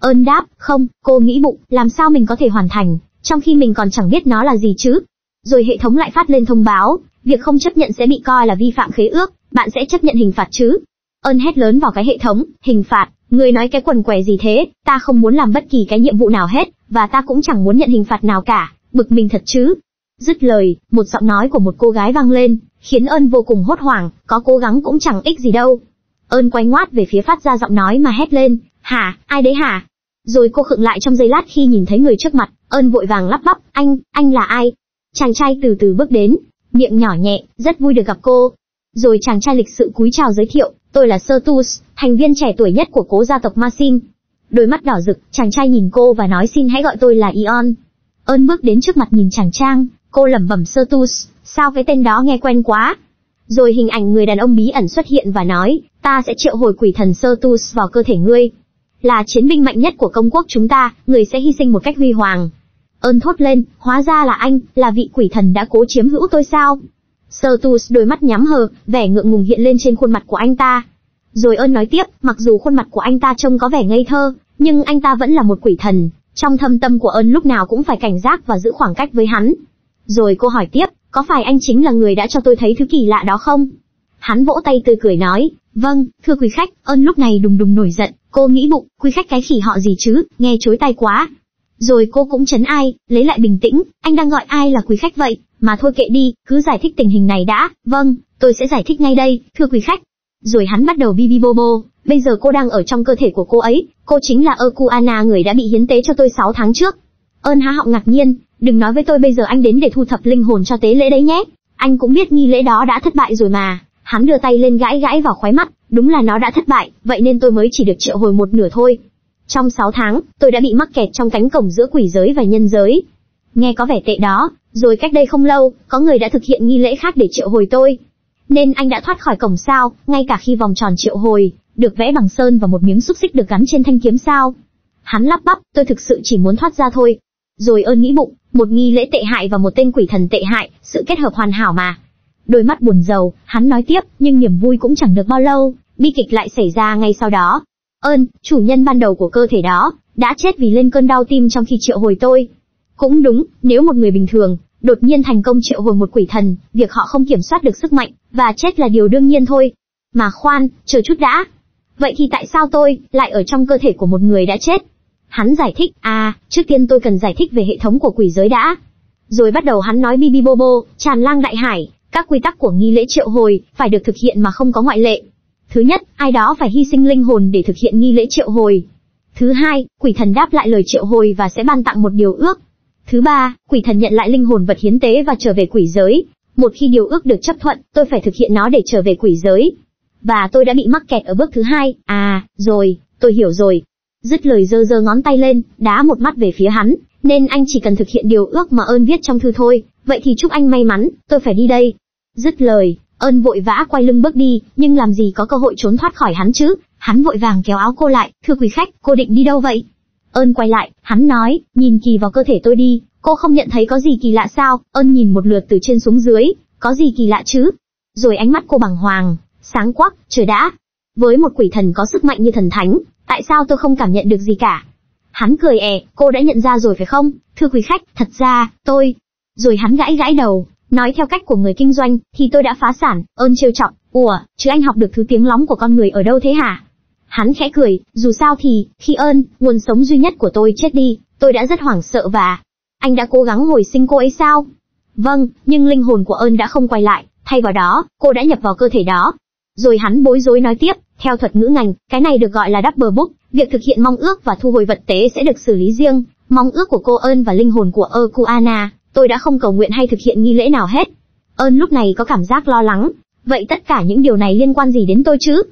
Ân đáp, không, cô nghĩ bụng, làm sao mình có thể hoàn thành, trong khi mình còn chẳng biết nó là gì chứ? Rồi hệ thống lại phát lên thông báo, việc không chấp nhận sẽ bị coi là vi phạm khế ước, bạn sẽ chấp nhận hình phạt chứ? Ân hét lớn vào cái hệ thống, hình phạt, người nói cái quần què gì thế, ta không muốn làm bất kỳ cái nhiệm vụ nào hết, và ta cũng chẳng muốn nhận hình phạt nào cả, bực mình thật chứ. Dứt lời, một giọng nói của một cô gái vang lên, khiến Ân vô cùng hốt hoảng, có cố gắng cũng chẳng ích gì đâu. Ân quay ngoắt về phía phát ra giọng nói mà hét lên, hả, ai đấy hả? Rồi cô khựng lại trong giây lát khi nhìn thấy người trước mặt, Ân vội vàng lắp bắp, anh là ai? Chàng trai từ từ bước đến, miệng nhỏ nhẹ, rất vui được gặp cô. Rồi chàng trai lịch sự cúi chào giới thiệu, tôi là Sotus, thành viên trẻ tuổi nhất của cố gia tộc Masin. Đôi mắt đỏ rực, chàng trai nhìn cô và nói xin hãy gọi tôi là Ion. Ân bước đến trước mặt nhìn chàng trai, cô lẩm bẩm Sotus, sao cái tên đó nghe quen quá. Rồi hình ảnh người đàn ông bí ẩn xuất hiện và nói, ta sẽ triệu hồi quỷ thần Sotus vào cơ thể ngươi. Là chiến binh mạnh nhất của công quốc chúng ta, người sẽ hy sinh một cách huy hoàng. Ân thốt lên, hóa ra là anh, là vị quỷ thần đã cố chiếm hữu tôi sao? Sotus đôi mắt nhắm hờ, vẻ ngượng ngùng hiện lên trên khuôn mặt của anh ta. Rồi Ân nói tiếp, mặc dù khuôn mặt của anh ta trông có vẻ ngây thơ, nhưng anh ta vẫn là một quỷ thần, trong thâm tâm của Ân lúc nào cũng phải cảnh giác và giữ khoảng cách với hắn. Rồi cô hỏi tiếp, có phải anh chính là người đã cho tôi thấy thứ kỳ lạ đó không? Hắn vỗ tay tươi cười nói, vâng, thưa quý khách. Ân lúc này đùng đùng nổi giận, cô nghĩ bụng, quý khách cái khỉ họ gì chứ, nghe chối tai quá. Rồi cô cũng trấn ai, lấy lại bình tĩnh, anh đang gọi ai là quý khách vậy, mà thôi kệ đi, cứ giải thích tình hình này đã, vâng, tôi sẽ giải thích ngay đây, thưa quý khách. Rồi hắn bắt đầu bi bô bô, bây giờ cô đang ở trong cơ thể của cô ấy, cô chính là Okuana người đã bị hiến tế cho tôi 6 tháng trước. Ân há họng ngạc nhiên, đừng nói với tôi bây giờ anh đến để thu thập linh hồn cho tế lễ đấy nhé, anh cũng biết nghi lễ đó đã thất bại rồi mà. Hắn đưa tay lên gãi gãi vào khóe mắt, đúng là nó đã thất bại, vậy nên tôi mới chỉ được triệu hồi một nửa thôi. Trong 6 tháng, tôi đã bị mắc kẹt trong cánh cổng giữa quỷ giới và nhân giới. Nghe có vẻ tệ đó, rồi cách đây không lâu, có người đã thực hiện nghi lễ khác để triệu hồi tôi. Nên anh đã thoát khỏi cổng sao, ngay cả khi vòng tròn triệu hồi, được vẽ bằng sơn và một miếng xúc xích được gắn trên thanh kiếm sao? Hắn lắp bắp, tôi thực sự chỉ muốn thoát ra thôi. Rồi Ân nghĩ bụng, một nghi lễ tệ hại và một tên quỷ thần tệ hại, sự kết hợp hoàn hảo mà. Đôi mắt buồn rầu, hắn nói tiếp, nhưng niềm vui cũng chẳng được bao lâu, bi kịch lại xảy ra ngay sau đó. Ân, chủ nhân ban đầu của cơ thể đó, đã chết vì lên cơn đau tim trong khi triệu hồi tôi. Cũng đúng, nếu một người bình thường, đột nhiên thành công triệu hồi một quỷ thần, việc họ không kiểm soát được sức mạnh, và chết là điều đương nhiên thôi. Mà khoan, chờ chút đã. Vậy thì tại sao tôi lại ở trong cơ thể của một người đã chết? Hắn giải thích, trước tiên tôi cần giải thích về hệ thống của quỷ giới đã. Rồi bắt đầu hắn nói bi bô bô, tràn lang đại hải. Các quy tắc của nghi lễ triệu hồi phải được thực hiện mà không có ngoại lệ. Thứ nhất, ai đó phải hy sinh linh hồn để thực hiện nghi lễ triệu hồi. Thứ hai, quỷ thần đáp lại lời triệu hồi và sẽ ban tặng một điều ước. Thứ ba, quỷ thần nhận lại linh hồn vật hiến tế và trở về quỷ giới. Một khi điều ước được chấp thuận, tôi phải thực hiện nó để trở về quỷ giới. Và tôi đã bị mắc kẹt ở bước thứ hai. Rồi, tôi hiểu rồi. Dứt lời giơ giơ ngón tay lên, đá một mắt về phía hắn, nên anh chỉ cần thực hiện điều ước mà Ơn viết trong thư thôi. Vậy thì chúc anh may mắn, tôi phải đi đây. Dứt lời, Ân vội vã quay lưng bước đi, nhưng làm gì có cơ hội trốn thoát khỏi hắn chứ, hắn vội vàng kéo áo cô lại, thưa quý khách, cô định đi đâu vậy? Ân quay lại, hắn nói, nhìn kỹ vào cơ thể tôi đi, cô không nhận thấy có gì kỳ lạ sao? Ân nhìn một lượt từ trên xuống dưới, có gì kỳ lạ chứ? Rồi ánh mắt cô bàng hoàng, sáng quắc, trời đã. Với một quỷ thần có sức mạnh như thần thánh, tại sao tôi không cảm nhận được gì cả? Hắn cười cô đã nhận ra rồi phải không? Thưa quý khách, thật ra, tôi... Rồi hắn gãi gãi đầu. Nói theo cách của người kinh doanh, thì tôi đã phá sản. Ơn trêu chọc, ủa, chứ anh học được thứ tiếng lóng của con người ở đâu thế hả? Hắn khẽ cười, dù sao thì, khi Ơn, nguồn sống duy nhất của tôi chết đi, tôi đã rất hoảng sợ và... Anh đã cố gắng hồi sinh cô ấy sao? Vâng, nhưng linh hồn của Ơn đã không quay lại, thay vào đó, cô đã nhập vào cơ thể đó. Rồi hắn bối rối nói tiếp, theo thuật ngữ ngành, cái này được gọi là double book, việc thực hiện mong ước và thu hồi vật tế sẽ được xử lý riêng, mong ước của cô Ơn và linh hồn của Okuana. Tôi đã không cầu nguyện hay thực hiện nghi lễ nào hết. Ơn lúc này có cảm giác lo lắng. Vậy tất cả những điều này liên quan gì đến tôi chứ?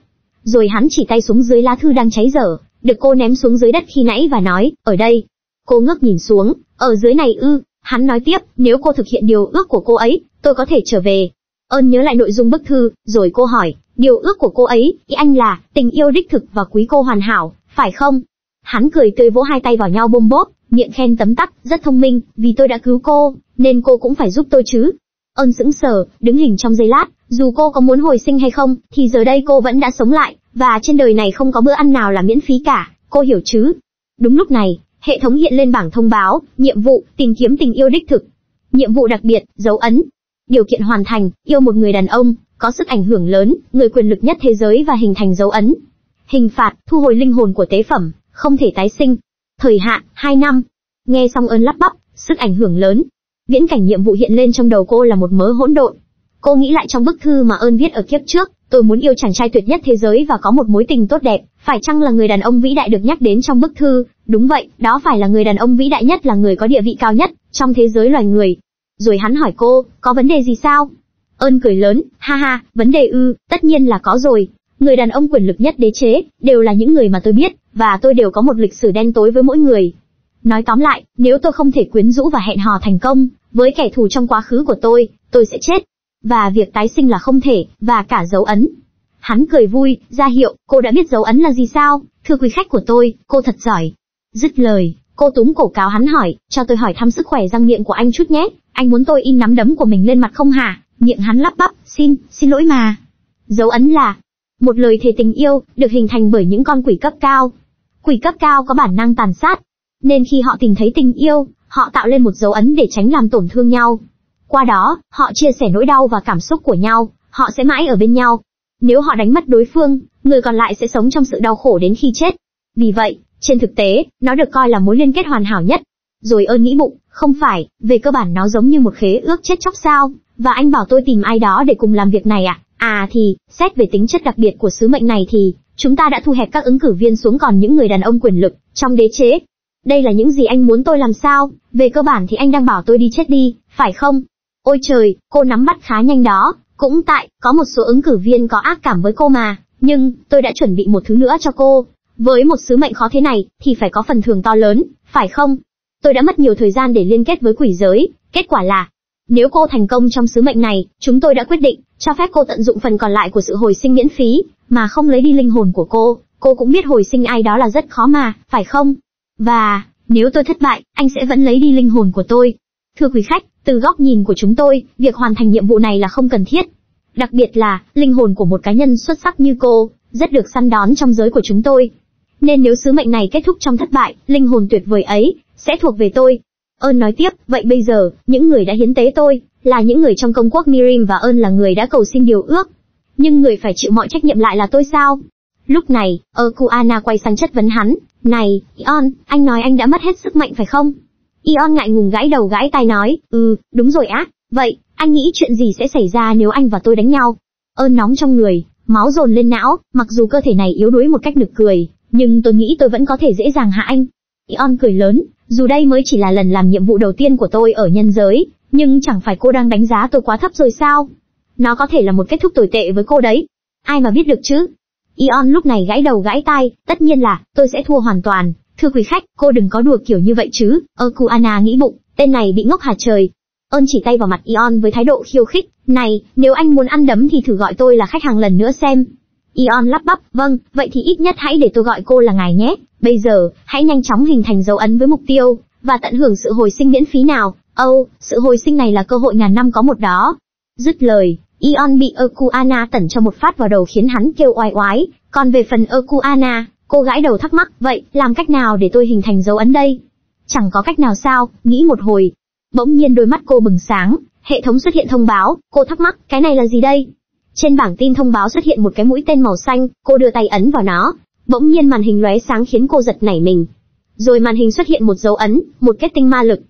Rồi hắn chỉ tay xuống dưới lá thư đang cháy dở, được cô ném xuống dưới đất khi nãy và nói, ở đây. Cô ngước nhìn xuống, ở dưới này ư? Hắn nói tiếp, nếu cô thực hiện điều ước của cô ấy, tôi có thể trở về. Ơn nhớ lại nội dung bức thư, rồi cô hỏi, điều ước của cô ấy, ý anh là, tình yêu đích thực và quý cô hoàn hảo, phải không? Hắn cười tươi vỗ hai tay vào nhau bôm bốp, miệng khen tấm tắc, rất thông minh, vì tôi đã cứu cô, nên cô cũng phải giúp tôi chứ. Ân sững sờ, đứng hình trong giây lát, dù cô có muốn hồi sinh hay không, thì giờ đây cô vẫn đã sống lại, và trên đời này không có bữa ăn nào là miễn phí cả, cô hiểu chứ? Đúng lúc này, hệ thống hiện lên bảng thông báo, nhiệm vụ, tìm kiếm tình yêu đích thực. Nhiệm vụ đặc biệt, dấu ấn. Điều kiện hoàn thành, yêu một người đàn ông, có sức ảnh hưởng lớn, người quyền lực nhất thế giới và hình thành dấu ấn. Hình phạt, thu hồi linh hồn của tế phẩm, không thể tái sinh. Thời hạn, 2 năm. Nghe xong Ân lắp bắp, sức ảnh hưởng lớn. Viễn cảnh nhiệm vụ hiện lên trong đầu cô là một mớ hỗn độn. Cô nghĩ lại trong bức thư mà Ân viết ở kiếp trước, tôi muốn yêu chàng trai tuyệt nhất thế giới và có một mối tình tốt đẹp, phải chăng là người đàn ông vĩ đại được nhắc đến trong bức thư? Đúng vậy, đó phải là người đàn ông vĩ đại nhất, là người có địa vị cao nhất trong thế giới loài người. Rồi hắn hỏi cô, có vấn đề gì sao? Ân cười lớn, ha ha, vấn đề ư, tất nhiên là có rồi. Người đàn ông quyền lực nhất đế chế, đều là những người mà tôi biết, và tôi đều có một lịch sử đen tối với mỗi người. Nói tóm lại, nếu tôi không thể quyến rũ và hẹn hò thành công với kẻ thù trong quá khứ của tôi sẽ chết. Và việc tái sinh là không thể, và cả dấu ấn. Hắn cười vui, ra hiệu, cô đã biết dấu ấn là gì sao? Thưa quý khách của tôi, cô thật giỏi. Dứt lời, cô túm cổ cáo hắn hỏi, cho tôi hỏi thăm sức khỏe răng miệng của anh chút nhé. Anh muốn tôi in nắm đấm của mình lên mặt không hả? Miệng hắn lắp bắp, xin lỗi mà. Dấu ấn là một lời thề tình yêu, được hình thành bởi những con quỷ cấp cao. Quỷ cấp cao có bản năng tàn sát, nên khi họ tìm thấy tình yêu, họ tạo lên một dấu ấn để tránh làm tổn thương nhau. Qua đó, họ chia sẻ nỗi đau và cảm xúc của nhau, họ sẽ mãi ở bên nhau. Nếu họ đánh mất đối phương, người còn lại sẽ sống trong sự đau khổ đến khi chết. Vì vậy, trên thực tế, nó được coi là mối liên kết hoàn hảo nhất. Rồi Ơn nghĩ bụng, không phải, về cơ bản nó giống như một khế ước chết chóc sao? Và anh bảo tôi tìm ai đó để cùng làm việc này à? À thì, xét về tính chất đặc biệt của sứ mệnh này thì, chúng ta đã thu hẹp các ứng cử viên xuống còn những người đàn ông quyền lực trong đế chế. Đây là những gì anh muốn tôi làm sao? Về cơ bản thì anh đang bảo tôi đi chết đi, phải không? Ôi trời, cô nắm bắt khá nhanh đó, cũng tại, có một số ứng cử viên có ác cảm với cô mà, nhưng, tôi đã chuẩn bị một thứ nữa cho cô. Với một sứ mệnh khó thế này, thì phải có phần thưởng to lớn, phải không? Tôi đã mất nhiều thời gian để liên kết với quỷ giới, kết quả là, nếu cô thành công trong sứ mệnh này, chúng tôi đã quyết định, cho phép cô tận dụng phần còn lại của sự hồi sinh miễn phí, mà không lấy đi linh hồn của cô cũng biết hồi sinh ai đó là rất khó mà, phải không? Và, nếu tôi thất bại, anh sẽ vẫn lấy đi linh hồn của tôi. Thưa quý khách, từ góc nhìn của chúng tôi, việc hoàn thành nhiệm vụ này là không cần thiết. Đặc biệt là, linh hồn của một cá nhân xuất sắc như cô, rất được săn đón trong giới của chúng tôi. Nên nếu sứ mệnh này kết thúc trong thất bại, linh hồn tuyệt vời ấy, sẽ thuộc về tôi. Ơn nói tiếp, vậy bây giờ, những người đã hiến tế tôi, là những người trong công quốc Mirim và Ơn là người đã cầu xin điều ước. Nhưng người phải chịu mọi trách nhiệm lại là tôi sao? Lúc này, Okuana quay sang chất vấn hắn, này, Ân, anh nói anh đã mất hết sức mạnh phải không? Ân ngại ngùng gãi đầu gãi tai nói, đúng rồi á, vậy, anh nghĩ chuyện gì sẽ xảy ra nếu anh và tôi đánh nhau? Ân nóng trong người, máu dồn lên não, mặc dù cơ thể này yếu đuối một cách nực cười, nhưng tôi nghĩ tôi vẫn có thể dễ dàng hạ anh. Ân cười lớn, dù đây mới chỉ là lần làm nhiệm vụ đầu tiên của tôi ở nhân giới, nhưng chẳng phải cô đang đánh giá tôi quá thấp rồi sao? Nó có thể là một kết thúc tồi tệ với cô đấy, ai mà biết được chứ? Ân lúc này gãi đầu gãi tai, tất nhiên là, tôi sẽ thua hoàn toàn. Thưa quý khách, cô đừng có đùa kiểu như vậy chứ, Okuana nghĩ bụng, tên này bị ngốc hả trời. Ân chỉ tay vào mặt Ân với thái độ khiêu khích, này, nếu anh muốn ăn đấm thì thử gọi tôi là khách hàng lần nữa xem. Ân lắp bắp, vâng, vậy thì ít nhất hãy để tôi gọi cô là ngài nhé, bây giờ, hãy nhanh chóng hình thành dấu ấn với mục tiêu, và tận hưởng sự hồi sinh miễn phí nào, sự hồi sinh này là cơ hội ngàn năm có một đó. Dứt lời, Ân bị Okuana tẩn cho một phát vào đầu khiến hắn kêu oai oái, còn về phần Okuana... Cô gãi đầu thắc mắc, vậy, làm cách nào để tôi hình thành dấu ấn đây? Chẳng có cách nào sao, nghĩ một hồi. Bỗng nhiên đôi mắt cô bừng sáng, hệ thống xuất hiện thông báo, cô thắc mắc, cái này là gì đây? Trên bảng tin thông báo xuất hiện một cái mũi tên màu xanh, cô đưa tay ấn vào nó. Bỗng nhiên màn hình lóe sáng khiến cô giật nảy mình. Rồi màn hình xuất hiện một dấu ấn, một kết tinh ma lực.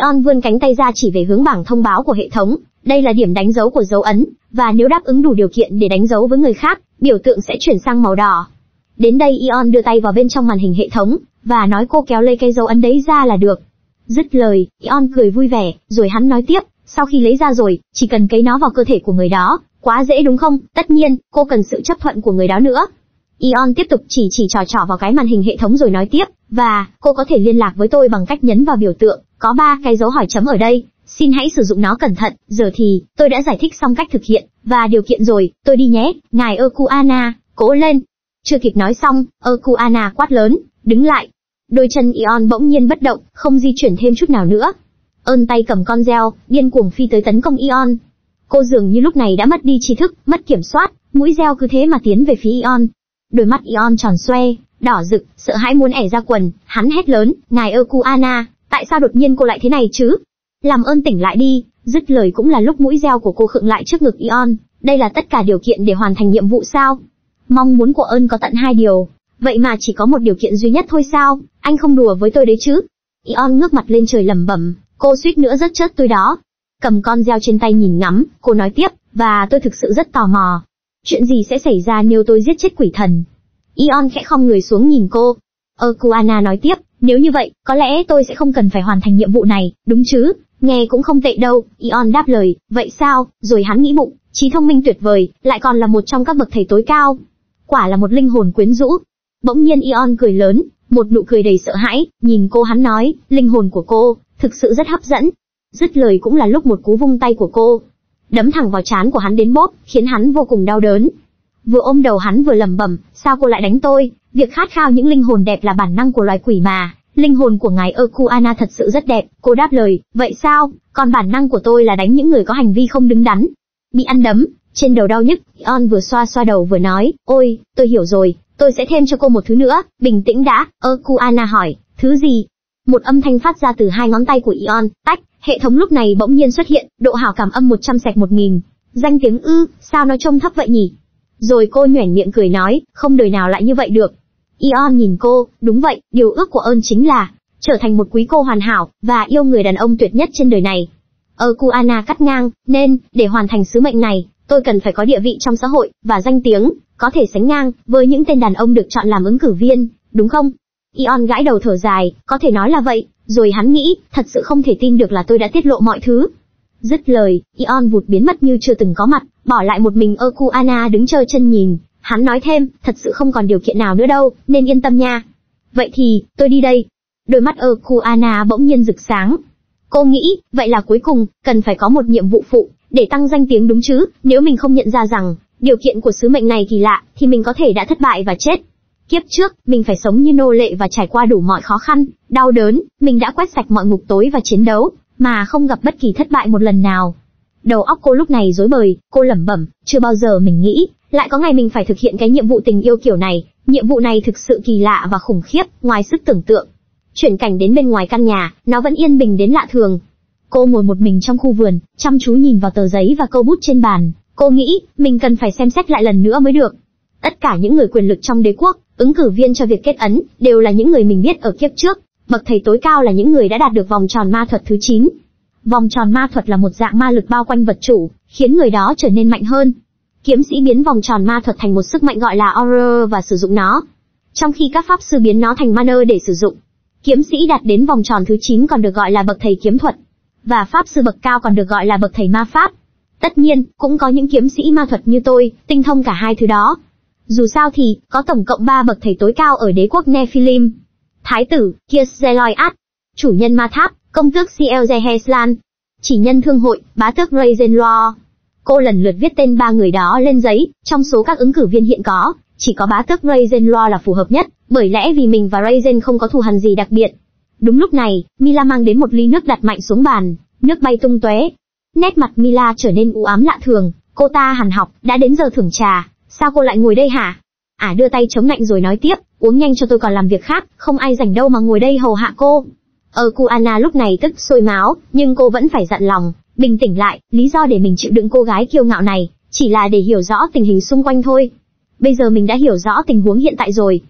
Ân vươn cánh tay ra chỉ về hướng bảng thông báo của hệ thống, đây là điểm đánh dấu của dấu ấn, và nếu đáp ứng đủ điều kiện để đánh dấu với người khác, biểu tượng sẽ chuyển sang màu đỏ. Đến đây Ân đưa tay vào bên trong màn hình hệ thống, và nói cô kéo lấy cái dấu ấn đấy ra là được. Dứt lời, Ân cười vui vẻ, rồi hắn nói tiếp, sau khi lấy ra rồi, chỉ cần cấy nó vào cơ thể của người đó, quá dễ đúng không? Tất nhiên, cô cần sự chấp thuận của người đó nữa. Ân tiếp tục chỉ trò trò vào cái màn hình hệ thống rồi nói tiếp, và, cô có thể liên lạc với tôi bằng cách nhấn vào biểu tượng, có 3 cái dấu hỏi chấm ở đây, xin hãy sử dụng nó cẩn thận, giờ thì, tôi đã giải thích xong cách thực hiện, và điều kiện rồi, tôi đi nhé, ngài Okuana, cố lên. Chưa kịp nói xong, Okuana quát lớn, Đứng lại. Đôi chân Ion bỗng nhiên bất động, không di chuyển thêm chút nào nữa. Ân tay cầm con dao, điên cuồng phi tới tấn công Ion. Cô dường như lúc này đã mất đi tri thức, mất kiểm soát, mũi dao cứ thế mà tiến về phía Ion. Đôi mắt Ion tròn xoe, đỏ rực, sợ hãi muốn ẻ ra quần, hắn hét lớn, "Ngài Okuana, tại sao đột nhiên cô lại thế này chứ? Làm ơn tỉnh lại đi." Dứt lời cũng là lúc mũi dao của cô khựng lại trước ngực Ion. Đây là tất cả điều kiện để hoàn thành nhiệm vụ sao? Mong muốn của Ân có tận 2 điều, vậy mà chỉ có một điều kiện duy nhất thôi sao? Anh không đùa với tôi đấy chứ? Ion ngước mặt lên trời lẩm bẩm, cô suýt nữa rớt chớt tôi đó. Cầm con dao trên tay nhìn ngắm, cô nói tiếp, và tôi thực sự rất tò mò. Chuyện gì sẽ xảy ra nếu tôi giết chết quỷ thần? Ion khẽ khom người xuống nhìn cô. Okuana nói tiếp, nếu như vậy, có lẽ tôi sẽ không cần phải hoàn thành nhiệm vụ này, đúng chứ? Nghe cũng không tệ đâu, Ion đáp lời, vậy sao? Rồi hắn nghĩ bụng, trí thông minh tuyệt vời, lại còn là một trong các bậc thầy tối cao. Quả là một linh hồn quyến rũ. Bỗng nhiên Ion cười lớn, một nụ cười đầy sợ hãi, nhìn cô hắn nói, linh hồn của cô, thực sự rất hấp dẫn. Dứt lời cũng là lúc một cú vung tay của cô, đấm thẳng vào trán của hắn đến bóp, khiến hắn vô cùng đau đớn. Vừa ôm đầu hắn vừa lẩm bẩm, sao cô lại đánh tôi? Việc khát khao những linh hồn đẹp là bản năng của loài quỷ mà. Linh hồn của ngài Okuana thật sự rất đẹp, cô đáp lời, vậy sao? Còn bản năng của tôi là đánh những người có hành vi không đứng đắn. Bị ăn đấm, trên đầu đau nhức, Ion vừa xoa xoa đầu vừa nói, ôi, tôi hiểu rồi, tôi sẽ thêm cho cô một thứ nữa, bình tĩnh đã. Okuana hỏi, thứ gì? Một âm thanh phát ra từ 2 ngón tay của Ion, tách, hệ thống lúc này bỗng nhiên xuất hiện, độ hảo cảm âm 100/1000. Danh tiếng ư, sao nó trông thấp vậy nhỉ? Rồi cô nhoẻn miệng cười nói, không đời nào lại như vậy được. Ion nhìn cô, đúng vậy, điều ước của Ân chính là trở thành một quý cô hoàn hảo, và yêu người đàn ông tuyệt nhất trên đời này. Okuana cắt ngang, nên, để hoàn thành sứ mệnh này, tôi cần phải có địa vị trong xã hội, và danh tiếng, có thể sánh ngang với những tên đàn ông được chọn làm ứng cử viên, đúng không? Ion gãi đầu thở dài, có thể nói là vậy, rồi hắn nghĩ, thật sự không thể tin được là tôi đã tiết lộ mọi thứ. Dứt lời, Ion vụt biến mất như chưa từng có mặt, bỏ lại một mình Okuana đứng trơ chân nhìn. Hắn nói thêm, thật sự không còn điều kiện nào nữa đâu, nên yên tâm nha. Vậy thì, tôi đi đây. Đôi mắt Okuana bỗng nhiên rực sáng. Cô nghĩ, vậy là cuối cùng, cần phải có một nhiệm vụ phụ, để tăng danh tiếng đúng chứ, nếu mình không nhận ra rằng, điều kiện của sứ mệnh này kỳ lạ, thì mình có thể đã thất bại và chết. Kiếp trước, mình phải sống như nô lệ và trải qua đủ mọi khó khăn, đau đớn, mình đã quét sạch mọi ngục tối và chiến đấu, mà không gặp bất kỳ thất bại một lần nào. Đầu óc cô lúc này rối bời, cô lẩm bẩm, chưa bao giờ mình nghĩ, lại có ngày mình phải thực hiện cái nhiệm vụ tình yêu kiểu này, nhiệm vụ này thực sự kỳ lạ và khủng khiếp, ngoài sức tưởng tượng. Chuyển cảnh đến bên ngoài căn nhà, nó vẫn yên bình đến lạ thường. Cô ngồi một mình trong khu vườn, chăm chú nhìn vào tờ giấy và câu bút trên bàn, cô nghĩ, mình cần phải xem xét lại lần nữa mới được. Tất cả những người quyền lực trong đế quốc, ứng cử viên cho việc kết ấn, đều là những người mình biết ở kiếp trước, bậc thầy tối cao là những người đã đạt được vòng tròn ma thuật thứ 9. Vòng tròn ma thuật là một dạng ma lực bao quanh vật chủ, khiến người đó trở nên mạnh hơn. Kiếm sĩ biến vòng tròn ma thuật thành một sức mạnh gọi là Orun và sử dụng nó, trong khi các pháp sư biến nó thành mana để sử dụng. Kiếm sĩ đạt đến vòng tròn thứ 9 còn được gọi là bậc thầy kiếm thuật, và pháp sư bậc cao còn được gọi là bậc thầy ma pháp. Tất nhiên, cũng có những kiếm sĩ ma thuật như tôi, tinh thông cả 2 thứ đó. Dù sao thì, có tổng cộng 3 bậc thầy tối cao ở đế quốc Nephilim. Thái tử, Kieres Zeloidat, chủ nhân ma tháp, công tước Ciel Zeheslan, chỉ nhân thương hội, bá tước Brayden Lo. Cô lần lượt viết tên 3 người đó lên giấy, trong số các ứng cử viên hiện có, chỉ có bá tước Brayden Lo là phù hợp nhất, bởi lẽ vì mình và Brayden không có thù hằn gì đặc biệt. Đúng lúc này, Mila mang đến một ly nước đặt mạnh xuống bàn, nước bay tung tóe. Nét mặt Mila trở nên u ám lạ thường, cô ta hằn học, đã đến giờ thưởng trà, sao cô lại ngồi đây hả? Ả đưa tay chống lạnh rồi nói tiếp, uống nhanh cho tôi còn làm việc khác, không ai rảnh đâu mà ngồi đây hầu hạ cô. Okuana lúc này tức sôi máu, nhưng cô vẫn phải dặn lòng, bình tĩnh lại, lý do để mình chịu đựng cô gái kiêu ngạo này, chỉ là để hiểu rõ tình hình xung quanh thôi. Bây giờ mình đã hiểu rõ tình huống hiện tại rồi.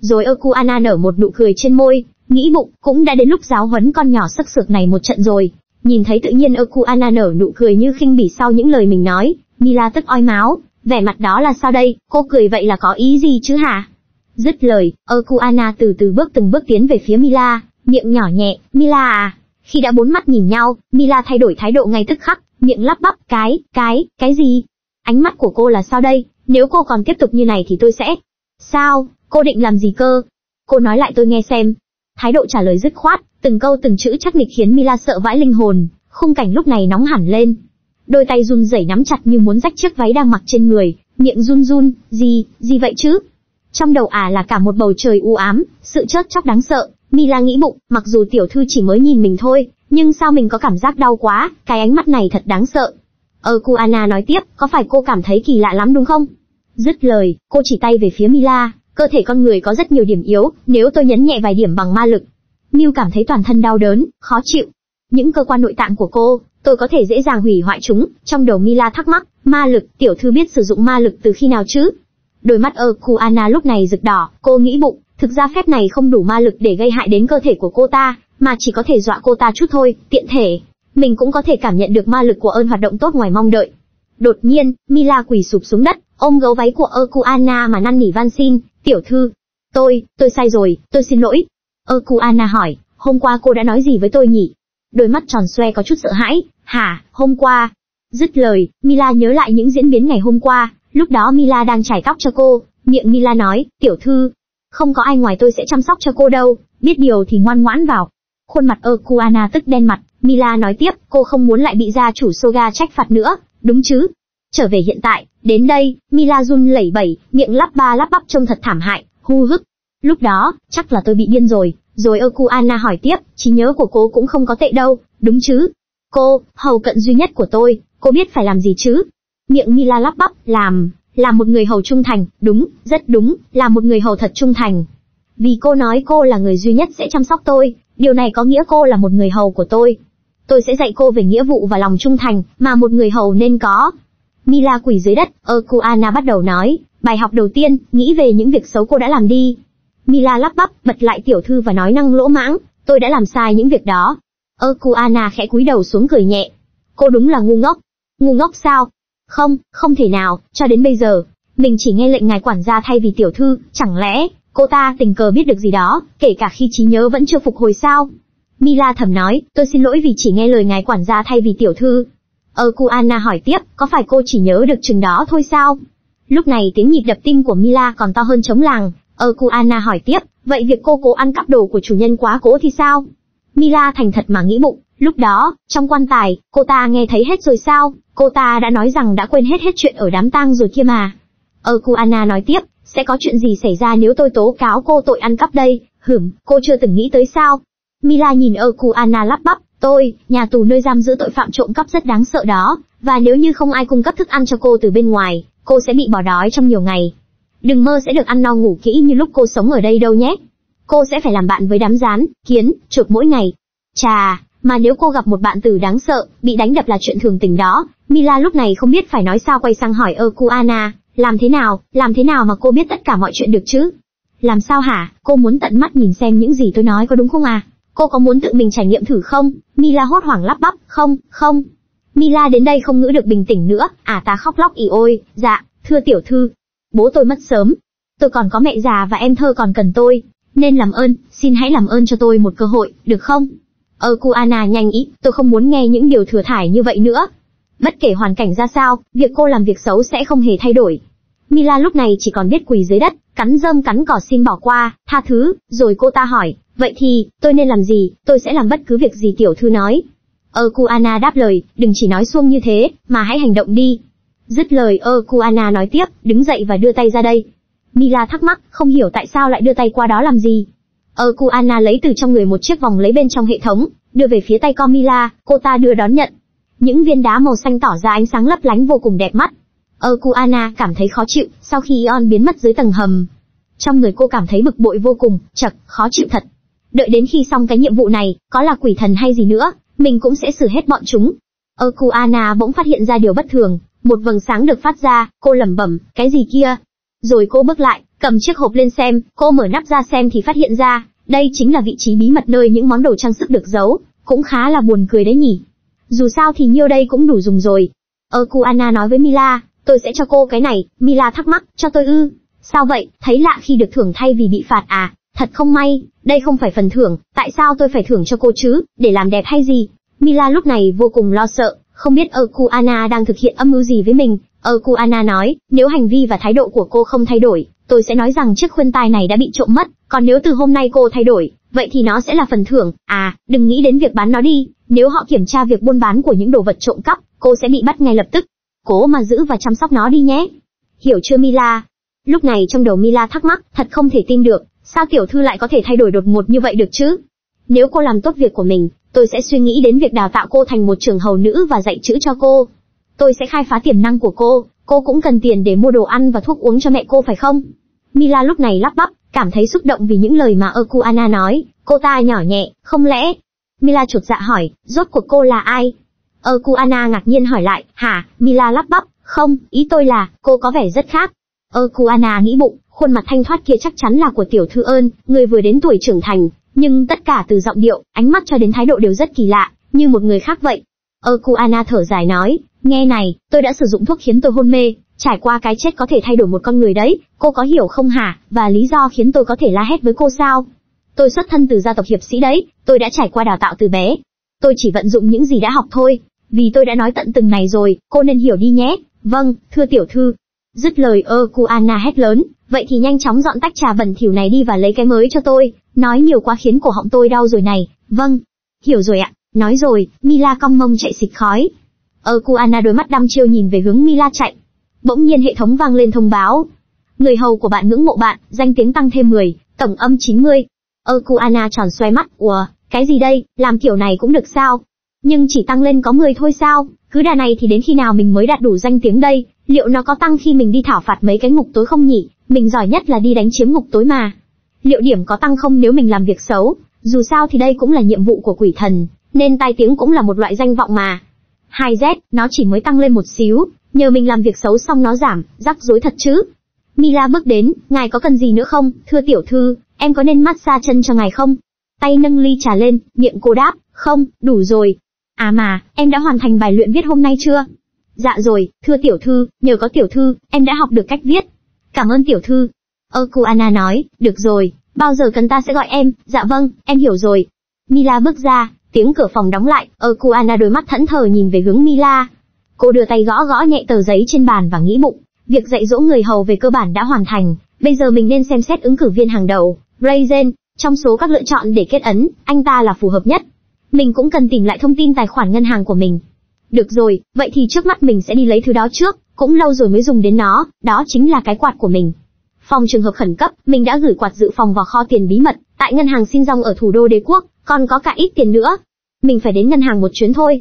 Rồi Okuana nở một nụ cười trên môi, nghĩ bụng, cũng đã đến lúc giáo huấn con nhỏ sắc sược này một trận rồi. Nhìn thấy tự nhiên Okuana nở nụ cười như khinh bỉ sau những lời mình nói, Mila tức ói máu, vẻ mặt đó là sao đây, cô cười vậy là có ý gì chứ hả? Dứt lời, Okuana từng bước tiến về phía Mila, miệng nhỏ nhẹ, Mila à. Khi đã 4 mắt nhìn nhau, Mila thay đổi thái độ ngay tức khắc, miệng lắp bắp, cái gì? Ánh mắt của cô là sao đây? Nếu cô còn tiếp tục như này thì tôi sẽ... Sao? Cô định làm gì cơ? Cô nói lại tôi nghe xem. Thái độ trả lời dứt khoát, từng câu từng chữ chắc nịch khiến Mila sợ vãi linh hồn, khung cảnh lúc này nóng hẳn lên. Đôi tay run rẩy nắm chặt như muốn rách chiếc váy đang mặc trên người, miệng run run, gì vậy chứ? Trong đầu ả là cả một bầu trời u ám, sự chớp chóc đáng sợ. Mila nghĩ bụng, mặc dù tiểu thư chỉ mới nhìn mình thôi, nhưng sao mình có cảm giác đau quá, cái ánh mắt này thật đáng sợ. Okuana nói tiếp, có phải cô cảm thấy kỳ lạ lắm đúng không? Dứt lời, cô chỉ tay về phía Mila, cơ thể con người có rất nhiều điểm yếu, nếu tôi nhấn nhẹ vài điểm bằng ma lực. Miu cảm thấy toàn thân đau đớn, khó chịu. Những cơ quan nội tạng của cô, tôi có thể dễ dàng hủy hoại chúng. Trong đầu Mila thắc mắc, ma lực, tiểu thư biết sử dụng ma lực từ khi nào chứ? Đôi mắt Okuana lúc này rực đỏ, cô nghĩ bụng, thực ra phép này không đủ ma lực để gây hại đến cơ thể của cô ta, mà chỉ có thể dọa cô ta chút thôi, tiện thể. Mình cũng có thể cảm nhận được ma lực của Ân hoạt động tốt ngoài mong đợi. Đột nhiên, Mila quỳ sụp xuống đất, ôm gấu váy của Okuana mà năn nỉ van xin, tiểu thư. Tôi sai rồi, tôi xin lỗi. Okuana hỏi, hôm qua cô đã nói gì với tôi nhỉ? Đôi mắt tròn xoe có chút sợ hãi, hả, hôm qua? Dứt lời, Mila nhớ lại những diễn biến ngày hôm qua, lúc đó Mila đang chải tóc cho cô, miệng Mila nói, tiểu thư, không có ai ngoài tôi sẽ chăm sóc cho cô đâu, biết điều thì ngoan ngoãn vào. Khuôn mặt Okuana tức đen mặt, Mila nói tiếp, cô không muốn lại bị gia chủ Soga trách phạt nữa, đúng chứ? Trở về hiện tại, đến đây, Mila run lẩy bẩy, miệng lắp ba lắp bắp trông thật thảm hại, hu hức. Lúc đó, chắc là tôi bị điên rồi. Rồi Okuana hỏi tiếp, trí nhớ của cô cũng không có tệ đâu, đúng chứ? Cô, hầu cận duy nhất của tôi, cô biết phải làm gì chứ? Miệng Mila lắp bắp, là một người hầu trung thành, đúng, rất đúng, là một người hầu thật trung thành. Vì cô nói cô là người duy nhất sẽ chăm sóc tôi, điều này có nghĩa cô là một người hầu của tôi. Tôi sẽ dạy cô về nghĩa vụ và lòng trung thành mà một người hầu nên có. Mila quỳ dưới đất, Okuana bắt đầu nói, bài học đầu tiên, nghĩ về những việc xấu cô đã làm đi. Mila lắp bắp, bật lại tiểu thư và nói năng lỗ mãng, tôi đã làm sai những việc đó. Okuana khẽ cúi đầu xuống cười nhẹ. Cô đúng là ngu ngốc. Ngu ngốc sao? Không, không thể nào, cho đến bây giờ, mình chỉ nghe lệnh ngài quản gia thay vì tiểu thư, chẳng lẽ, cô ta tình cờ biết được gì đó, kể cả khi trí nhớ vẫn chưa phục hồi sao? Mila thầm nói, tôi xin lỗi vì chỉ nghe lời ngài quản gia thay vì tiểu thư. Okuana hỏi tiếp, có phải cô chỉ nhớ được chừng đó thôi sao? Lúc này tiếng nhịp đập tim của Mila còn to hơn trống làng. Okuana hỏi tiếp, vậy việc cô cố ăn cắp đồ của chủ nhân quá cố thì sao? Mila thành thật mà nghĩ bụng, lúc đó, trong quan tài, cô ta nghe thấy hết rồi sao? Cô ta đã nói rằng đã quên hết chuyện ở đám tang rồi kia mà. Okuana nói tiếp, sẽ có chuyện gì xảy ra nếu tôi tố cáo cô tội ăn cắp đây? Cô chưa từng nghĩ tới sao? Mila nhìn Okuana lắp bắp, nhà tù nơi giam giữ tội phạm trộm cắp rất đáng sợ đó, và nếu như không ai cung cấp thức ăn cho cô từ bên ngoài, cô sẽ bị bỏ đói trong nhiều ngày. Đừng mơ sẽ được ăn no ngủ kỹ như lúc cô sống ở đây đâu nhé. Cô sẽ phải làm bạn với đám rán, kiến, chuột mỗi ngày. Chà, mà nếu cô gặp một bạn tử đáng sợ, bị đánh đập là chuyện thường tình đó. Mila lúc này không biết phải nói sao, quay sang hỏi Okuana, làm thế nào mà cô biết tất cả mọi chuyện được chứ? Làm sao hả, cô muốn tận mắt nhìn xem những gì tôi nói có đúng không à? Cô có muốn tự mình trải nghiệm thử không? Mila hốt hoảng lắp bắp, không. Mila đến đây không ngữ được bình tĩnh nữa, ta khóc lóc ỉ ôi, dạ, thưa tiểu thư. Bố tôi mất sớm, tôi còn có mẹ già và em thơ còn cần tôi, nên làm ơn, xin hãy làm ơn cho tôi một cơ hội, được không? Okuana nhanh ý, tôi không muốn nghe những điều thừa thải như vậy nữa. Bất kể hoàn cảnh ra sao, việc cô làm việc xấu sẽ không hề thay đổi. Mila lúc này chỉ còn biết quỳ dưới đất, cắn rơm cắn cỏ xin bỏ qua, tha thứ, rồi cô ta hỏi, vậy thì, tôi nên làm gì? Tôi sẽ làm bất cứ việc gì tiểu thư nói. Okuana đáp lời, đừng chỉ nói suông như thế, mà hãy hành động đi. Dứt lời Okuana nói tiếp, đứng dậy và đưa tay ra đây. Mila thắc mắc, không hiểu tại sao lại đưa tay qua đó làm gì. Okuana lấy từ trong người một chiếc vòng lấy bên trong hệ thống, đưa về phía tay con Mila, cô ta đưa đón nhận. Những viên đá màu xanh tỏ ra ánh sáng lấp lánh vô cùng đẹp mắt. Okuana cảm thấy khó chịu, sau khi Ion biến mất dưới tầng hầm. Trong người cô cảm thấy bực bội vô cùng, chật, khó chịu thật. Đợi đến khi xong cái nhiệm vụ này, có là quỷ thần hay gì nữa, mình cũng sẽ xử hết bọn chúng. Okuana bỗng phát hiện ra điều bất thường. Một vầng sáng được phát ra, cô lẩm bẩm, cái gì kia? Rồi cô bước lại, cầm chiếc hộp lên xem, cô mở nắp ra xem thì phát hiện ra, đây chính là vị trí bí mật nơi những món đồ trang sức được giấu, cũng khá là buồn cười đấy nhỉ. Dù sao thì nhiêu đây cũng đủ dùng rồi. Okuana nói với Mila, tôi sẽ cho cô cái này. Mila thắc mắc, cho tôi ư? Sao vậy, thấy lạ khi được thưởng thay vì bị phạt à? Thật không may, đây không phải phần thưởng, tại sao tôi phải thưởng cho cô chứ, để làm đẹp hay gì? Mila lúc này vô cùng lo sợ. Không biết Okuana đang thực hiện âm mưu gì với mình. Okuana nói, nếu hành vi và thái độ của cô không thay đổi, tôi sẽ nói rằng chiếc khuyên tai này đã bị trộm mất, còn nếu từ hôm nay cô thay đổi, vậy thì nó sẽ là phần thưởng. Đừng nghĩ đến việc bán nó đi, nếu họ kiểm tra việc buôn bán của những đồ vật trộm cắp, cô sẽ bị bắt ngay lập tức. Cố mà giữ và chăm sóc nó đi nhé. Hiểu chưa Mila? Lúc này trong đầu Mila thắc mắc, thật không thể tin được, sao tiểu thư lại có thể thay đổi đột ngột như vậy được chứ? Nếu cô làm tốt việc của mình, tôi sẽ suy nghĩ đến việc đào tạo cô thành một trưởng hầu nữ và dạy chữ cho cô. Tôi sẽ khai phá tiềm năng của cô cũng cần tiền để mua đồ ăn và thuốc uống cho mẹ cô phải không? Mila lúc này lắp bắp, cảm thấy xúc động vì những lời mà Okuana nói, cô ta nhỏ nhẹ, không lẽ? Mila chột dạ hỏi, rốt cuộc cô là ai? Okuana ngạc nhiên hỏi lại, hả? Mila lắp bắp, không, ý tôi là, cô có vẻ rất khác. Okuana nghĩ bụng, khuôn mặt thanh thoát kia chắc chắn là của tiểu thư Ân, người vừa đến tuổi trưởng thành, nhưng tất cả từ giọng điệu, ánh mắt cho đến thái độ đều rất kỳ lạ, như một người khác vậy. Okuana thở dài nói, nghe này, tôi đã sử dụng thuốc khiến tôi hôn mê, trải qua cái chết có thể thay đổi một con người đấy, cô có hiểu không hả, và lý do khiến tôi có thể la hét với cô sao? Tôi xuất thân từ gia tộc hiệp sĩ đấy, tôi đã trải qua đào tạo từ bé. Tôi chỉ vận dụng những gì đã học thôi, vì tôi đã nói tận từng này rồi, cô nên hiểu đi nhé. Vâng, thưa tiểu thư. Dứt lời Okuana hét lớn, vậy thì nhanh chóng dọn tách trà bẩn thỉu này đi và lấy cái mới cho tôi, nói nhiều quá khiến cổ họng tôi đau rồi này. Vâng. Hiểu rồi ạ, nói rồi, Mila cong mông chạy xịt khói. Okuana đôi mắt đăm chiêu nhìn về hướng Mila chạy. Bỗng nhiên hệ thống vang lên thông báo. Người hầu của bạn ngưỡng mộ bạn, danh tiếng tăng thêm 10, tổng âm 90. Okuana tròn xoay mắt, ủa, cái gì đây, làm kiểu này cũng được sao? Nhưng chỉ tăng lên có 10 thôi sao? Cứ đà này thì đến khi nào mình mới đạt đủ danh tiếng đây? Liệu nó có tăng khi mình đi thảo phạt mấy cái ngục tối không nhỉ? Mình giỏi nhất là đi đánh chiếm ngục tối mà. Liệu điểm có tăng không nếu mình làm việc xấu? Dù sao thì đây cũng là nhiệm vụ của quỷ thần, nên tai tiếng cũng là một loại danh vọng mà. 2Z, nó chỉ mới tăng lên một xíu, nhờ mình làm việc xấu xong nó giảm, rắc rối thật chứ. Mila bước đến, ngài có cần gì nữa không, thưa tiểu thư? Em có nên massage chân cho ngài không? Tay nâng ly trà lên, miệng cô đáp, không, đủ rồi. À mà, em đã hoàn thành bài luyện viết hôm nay chưa? Dạ rồi, thưa tiểu thư, nhờ có tiểu thư, em đã học được cách viết. Cảm ơn tiểu thư. Okuana nói, được rồi, bao giờ cần ta sẽ gọi em, dạ vâng, em hiểu rồi. Mila bước ra, tiếng cửa phòng đóng lại, Okuana đôi mắt thẫn thờ nhìn về hướng Mila. Cô đưa tay gõ gõ nhẹ tờ giấy trên bàn và nghĩ bụng, việc dạy dỗ người hầu về cơ bản đã hoàn thành, bây giờ mình nên xem xét ứng cử viên hàng đầu, Brayden, trong số các lựa chọn để kết ấn, anh ta là phù hợp nhất. Mình cũng cần tìm lại thông tin tài khoản ngân hàng của mình. Được rồi, vậy thì trước mắt mình sẽ đi lấy thứ đó trước, cũng lâu rồi mới dùng đến nó, đó chính là cái quạt của mình. Phòng trường hợp khẩn cấp, mình đã gửi quạt dự phòng vào kho tiền bí mật, tại ngân hàng Shinjong ở thủ đô đế quốc, còn có cả ít tiền nữa. Mình phải đến ngân hàng một chuyến thôi.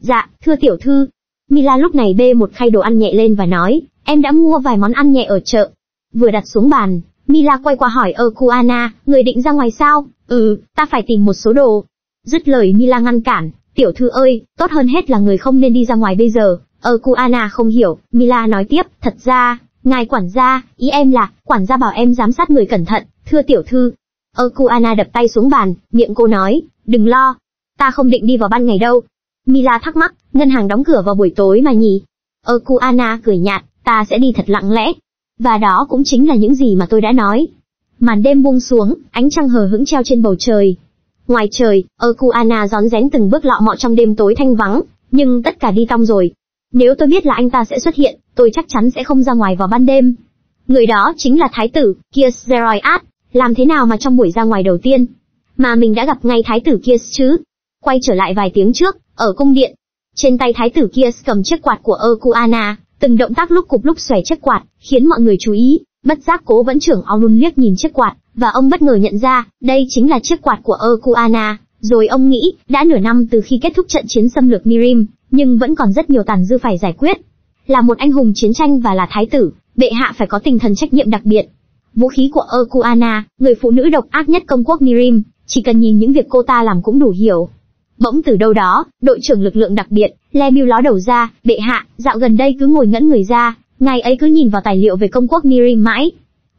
Dạ, thưa tiểu thư. Mila lúc này bê một khay đồ ăn nhẹ lên và nói, em đã mua vài món ăn nhẹ ở chợ. Vừa đặt xuống bàn, Mila quay qua hỏi Okuana, người định ra ngoài sao? Ừ, ta phải tìm một số đồ. Dứt lời Mila ngăn cản, tiểu thư ơi, tốt hơn hết là người không nên đi ra ngoài bây giờ. Okuana không hiểu, Mila nói tiếp, thật ra, ngài quản gia, ý em là, quản gia bảo em giám sát người cẩn thận, thưa tiểu thư. Okuana đập tay xuống bàn, miệng cô nói, đừng lo, ta không định đi vào ban ngày đâu. Mila thắc mắc, ngân hàng đóng cửa vào buổi tối mà nhỉ? Okuana cười nhạt, ta sẽ đi thật lặng lẽ. Và đó cũng chính là những gì mà tôi đã nói. Màn đêm buông xuống, ánh trăng hờ hững treo trên bầu trời. Ngoài trời, Okuana rón rén từng bước lọ mọ trong đêm tối thanh vắng, nhưng tất cả đi tong rồi. Nếu tôi biết là anh ta sẽ xuất hiện, tôi chắc chắn sẽ không ra ngoài vào ban đêm. Người đó chính là thái tử Kieres Zeloidat, làm thế nào mà trong buổi ra ngoài đầu tiên mà mình đã gặp ngay thái tử Kieres chứ? Quay trở lại vài tiếng trước, ở cung điện, trên tay thái tử Kieres cầm chiếc quạt của Okuana, từng động tác lúc cụp lúc xòe chiếc quạt, khiến mọi người chú ý. Bất giác cố vấn trưởng Orun liếc nhìn chiếc quạt, và ông bất ngờ nhận ra, đây chính là chiếc quạt của Okuana. Rồi ông nghĩ, đã nửa năm từ khi kết thúc trận chiến xâm lược Mirim, nhưng vẫn còn rất nhiều tàn dư phải giải quyết. Là một anh hùng chiến tranh và là thái tử, bệ hạ phải có tinh thần trách nhiệm đặc biệt. Vũ khí của Okuana, người phụ nữ độc ác nhất công quốc Mirim, chỉ cần nhìn những việc cô ta làm cũng đủ hiểu. Bỗng từ đâu đó, đội trưởng lực lượng đặc biệt, Lemieux ló đầu ra, bệ hạ, dạo gần đây cứ ngồi ngẩn người ra. Ngài ấy cứ nhìn vào tài liệu về công quốc Mirim mãi.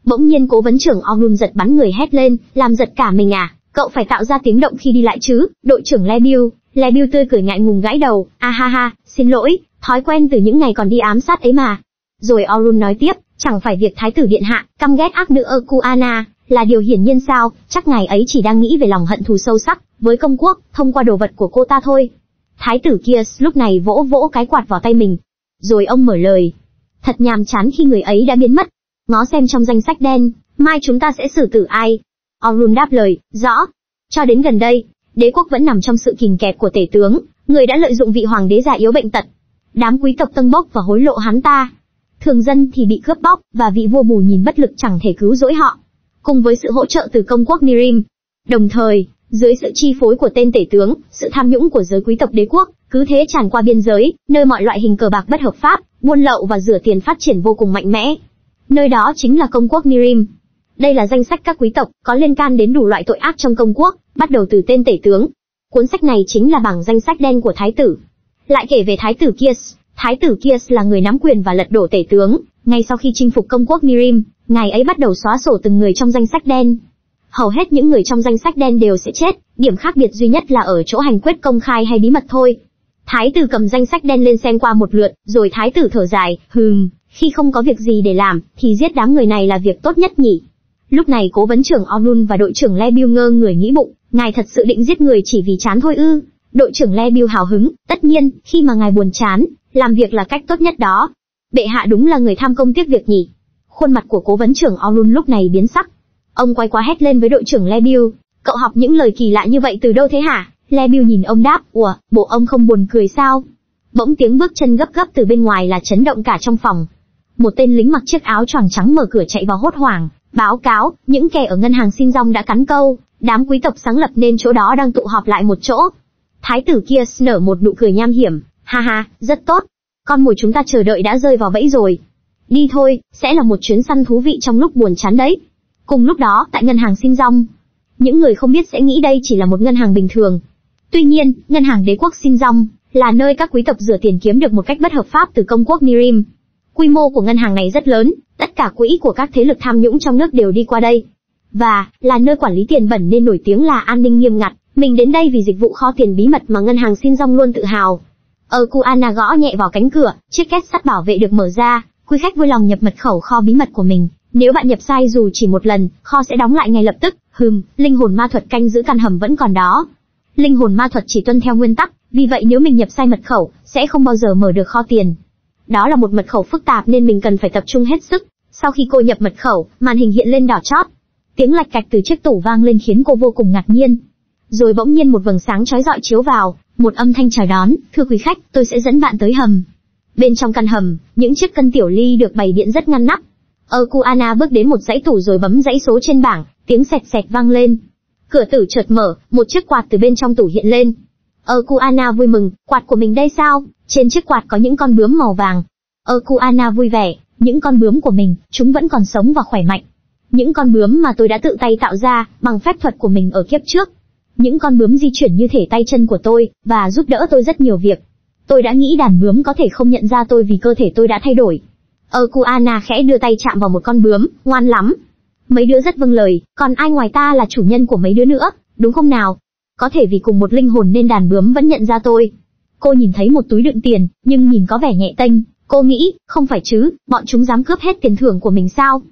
Bỗng nhiên cố vấn trưởng Orun giật bắn người hét lên, làm giật cả mình à, cậu phải tạo ra tiếng động khi đi lại chứ, đội trưởng Lemieux. Lemieux tươi cười ngại ngùng gãi đầu, a ha ha, xin lỗi, thói quen từ những ngày còn đi ám sát ấy mà. Rồi Orun nói tiếp, chẳng phải việc thái tử điện hạ căm ghét ác nữ Okuana là điều hiển nhiên sao, chắc ngài ấy chỉ đang nghĩ về lòng hận thù sâu sắc với công quốc, thông qua đồ vật của cô ta thôi. Thái tử Kieres lúc này vỗ vỗ cái quạt vào tay mình. Rồi ông mở lời. Thật nhàm chán khi người ấy đã biến mất. Ngó xem trong danh sách đen, mai chúng ta sẽ xử tử ai. Orun đáp lời, rõ. Cho đến gần đây, đế quốc vẫn nằm trong sự kìm kẹp của tể tướng, người đã lợi dụng vị hoàng đế già yếu bệnh tật. Đám quý tộc tâng bốc và hối lộ hắn ta. thường dân thì bị cướp bóc, và vị vua Bù nhìn bất lực chẳng thể cứu rỗi họ. Cùng với sự hỗ trợ từ công quốc Mirim, đồng thời, dưới sự chi phối của tên tể tướng, sự tham nhũng của giới quý tộc đế quốc cứ thế tràn qua biên giới, nơi mọi loại hình cờ bạc bất hợp pháp, buôn lậu và rửa tiền phát triển vô cùng mạnh mẽ. Nơi đó chính là công quốc Mirim. Đây là danh sách các quý tộc có liên can đến đủ loại tội ác trong công quốc, bắt đầu từ tên tể tướng. Cuốn sách này chính là bảng danh sách đen của thái tử. Lại kể về thái tử Kieres. Thái tử Kieres là người nắm quyền và lật đổ tể tướng. Ngay sau khi chinh phục công quốc Mirim, ngài ấy bắt đầu xóa sổ từng người trong danh sách đen. Hầu hết những người trong danh sách đen đều sẽ chết, điểm khác biệt duy nhất là ở chỗ hành quyết công khai hay bí mật thôi. Thái tử cầm danh sách đen lên xem qua một lượt, rồi thái tử thở dài, khi không có việc gì để làm, thì giết đám người này là việc tốt nhất nhỉ. Lúc này cố vấn trưởng Orun và đội trưởng Lemieux ngơ người nghĩ bụng, ngài thật sự định giết người chỉ vì chán thôi ư? Đội trưởng Lemieux hào hứng, tất nhiên, khi mà ngài buồn chán, làm việc là cách tốt nhất đó. Bệ hạ đúng là người tham công tiếc việc nhỉ. Khuôn mặt của cố vấn trưởng Orun lúc này biến sắc. Ông quay qua hét lên với đội trưởng Lemieux, cậu học những lời kỳ lạ như vậy từ đâu thế hả? Lemieux nhìn ông đáp, ủa, bộ ông không buồn cười sao? Bỗng tiếng bước chân gấp gáp từ bên ngoài là chấn động cả trong phòng. Một tên lính mặc chiếc áo choàng trắng mở cửa chạy vào hốt hoảng, báo cáo, những kẻ ở ngân hàng Shinjong đã cắn câu, đám quý tộc sáng lập nên chỗ đó đang tụ họp lại một chỗ. Thái tử Kieres nở một nụ cười nham hiểm, ha ha, rất tốt, con mồi chúng ta chờ đợi đã rơi vào bẫy rồi. Đi thôi, sẽ là một chuyến săn thú vị trong lúc buồn chán đấy. Cùng lúc đó, tại ngân hàng Shinjong, những người không biết sẽ nghĩ đây chỉ là một ngân hàng bình thường. Tuy nhiên, ngân hàng đế quốc Shinjong là nơi các quý tộc rửa tiền kiếm được một cách bất hợp pháp từ công quốc Mirim. Quy mô của ngân hàng này rất lớn, tất cả quỹ của các thế lực tham nhũng trong nước đều đi qua đây. Và là nơi quản lý tiền bẩn nên nổi tiếng là an ninh nghiêm ngặt. Mình đến đây vì dịch vụ kho tiền bí mật mà ngân hàng Shinjong luôn tự hào. Okuana gõ nhẹ vào cánh cửa, chiếc két sắt bảo vệ được mở ra, quý khách vui lòng nhập mật khẩu kho bí mật của mình. Nếu bạn nhập sai dù chỉ một lần, kho sẽ đóng lại ngay lập tức. Linh hồn ma thuật canh giữ căn hầm vẫn còn đó. Linh hồn ma thuật chỉ tuân theo nguyên tắc, vì vậy nếu mình nhập sai mật khẩu, sẽ không bao giờ mở được kho tiền. Đó là một mật khẩu phức tạp nên mình cần phải tập trung hết sức. Sau khi cô nhập mật khẩu, màn hình hiện lên đỏ chót. Tiếng lạch cạch từ chiếc tủ vang lên khiến cô vô cùng ngạc nhiên. Rồi bỗng nhiên một vầng sáng chói rọi chiếu vào, một âm thanh chào đón, thưa quý khách, tôi sẽ dẫn bạn tới hầm. Bên trong căn hầm, những chiếc cân tiểu ly được bày biện rất ngăn nắp. Okuana bước đến một dãy tủ rồi bấm dãy số trên bảng, tiếng sẹt sẹt vang lên. Cửa tủ chợt mở, một chiếc quạt từ bên trong tủ hiện lên. Okuana vui mừng, quạt của mình đây sao? Trên chiếc quạt có những con bướm màu vàng. Okuana vui vẻ, những con bướm của mình, chúng vẫn còn sống và khỏe mạnh. Những con bướm mà tôi đã tự tay tạo ra, bằng phép thuật của mình ở kiếp trước. Những con bướm di chuyển như thể tay chân của tôi, và giúp đỡ tôi rất nhiều việc. Tôi đã nghĩ đàn bướm có thể không nhận ra tôi vì cơ thể tôi đã thay đổi. Okuana khẽ đưa tay chạm vào một con bướm, ngoan lắm. Mấy đứa rất vâng lời, còn ai ngoài ta là chủ nhân của mấy đứa nữa, đúng không nào? Có thể vì cùng một linh hồn nên đàn bướm vẫn nhận ra tôi. Cô nhìn thấy một túi đựng tiền, nhưng nhìn có vẻ nhẹ tênh. Cô nghĩ, không phải chứ, bọn chúng dám cướp hết tiền thưởng của mình sao?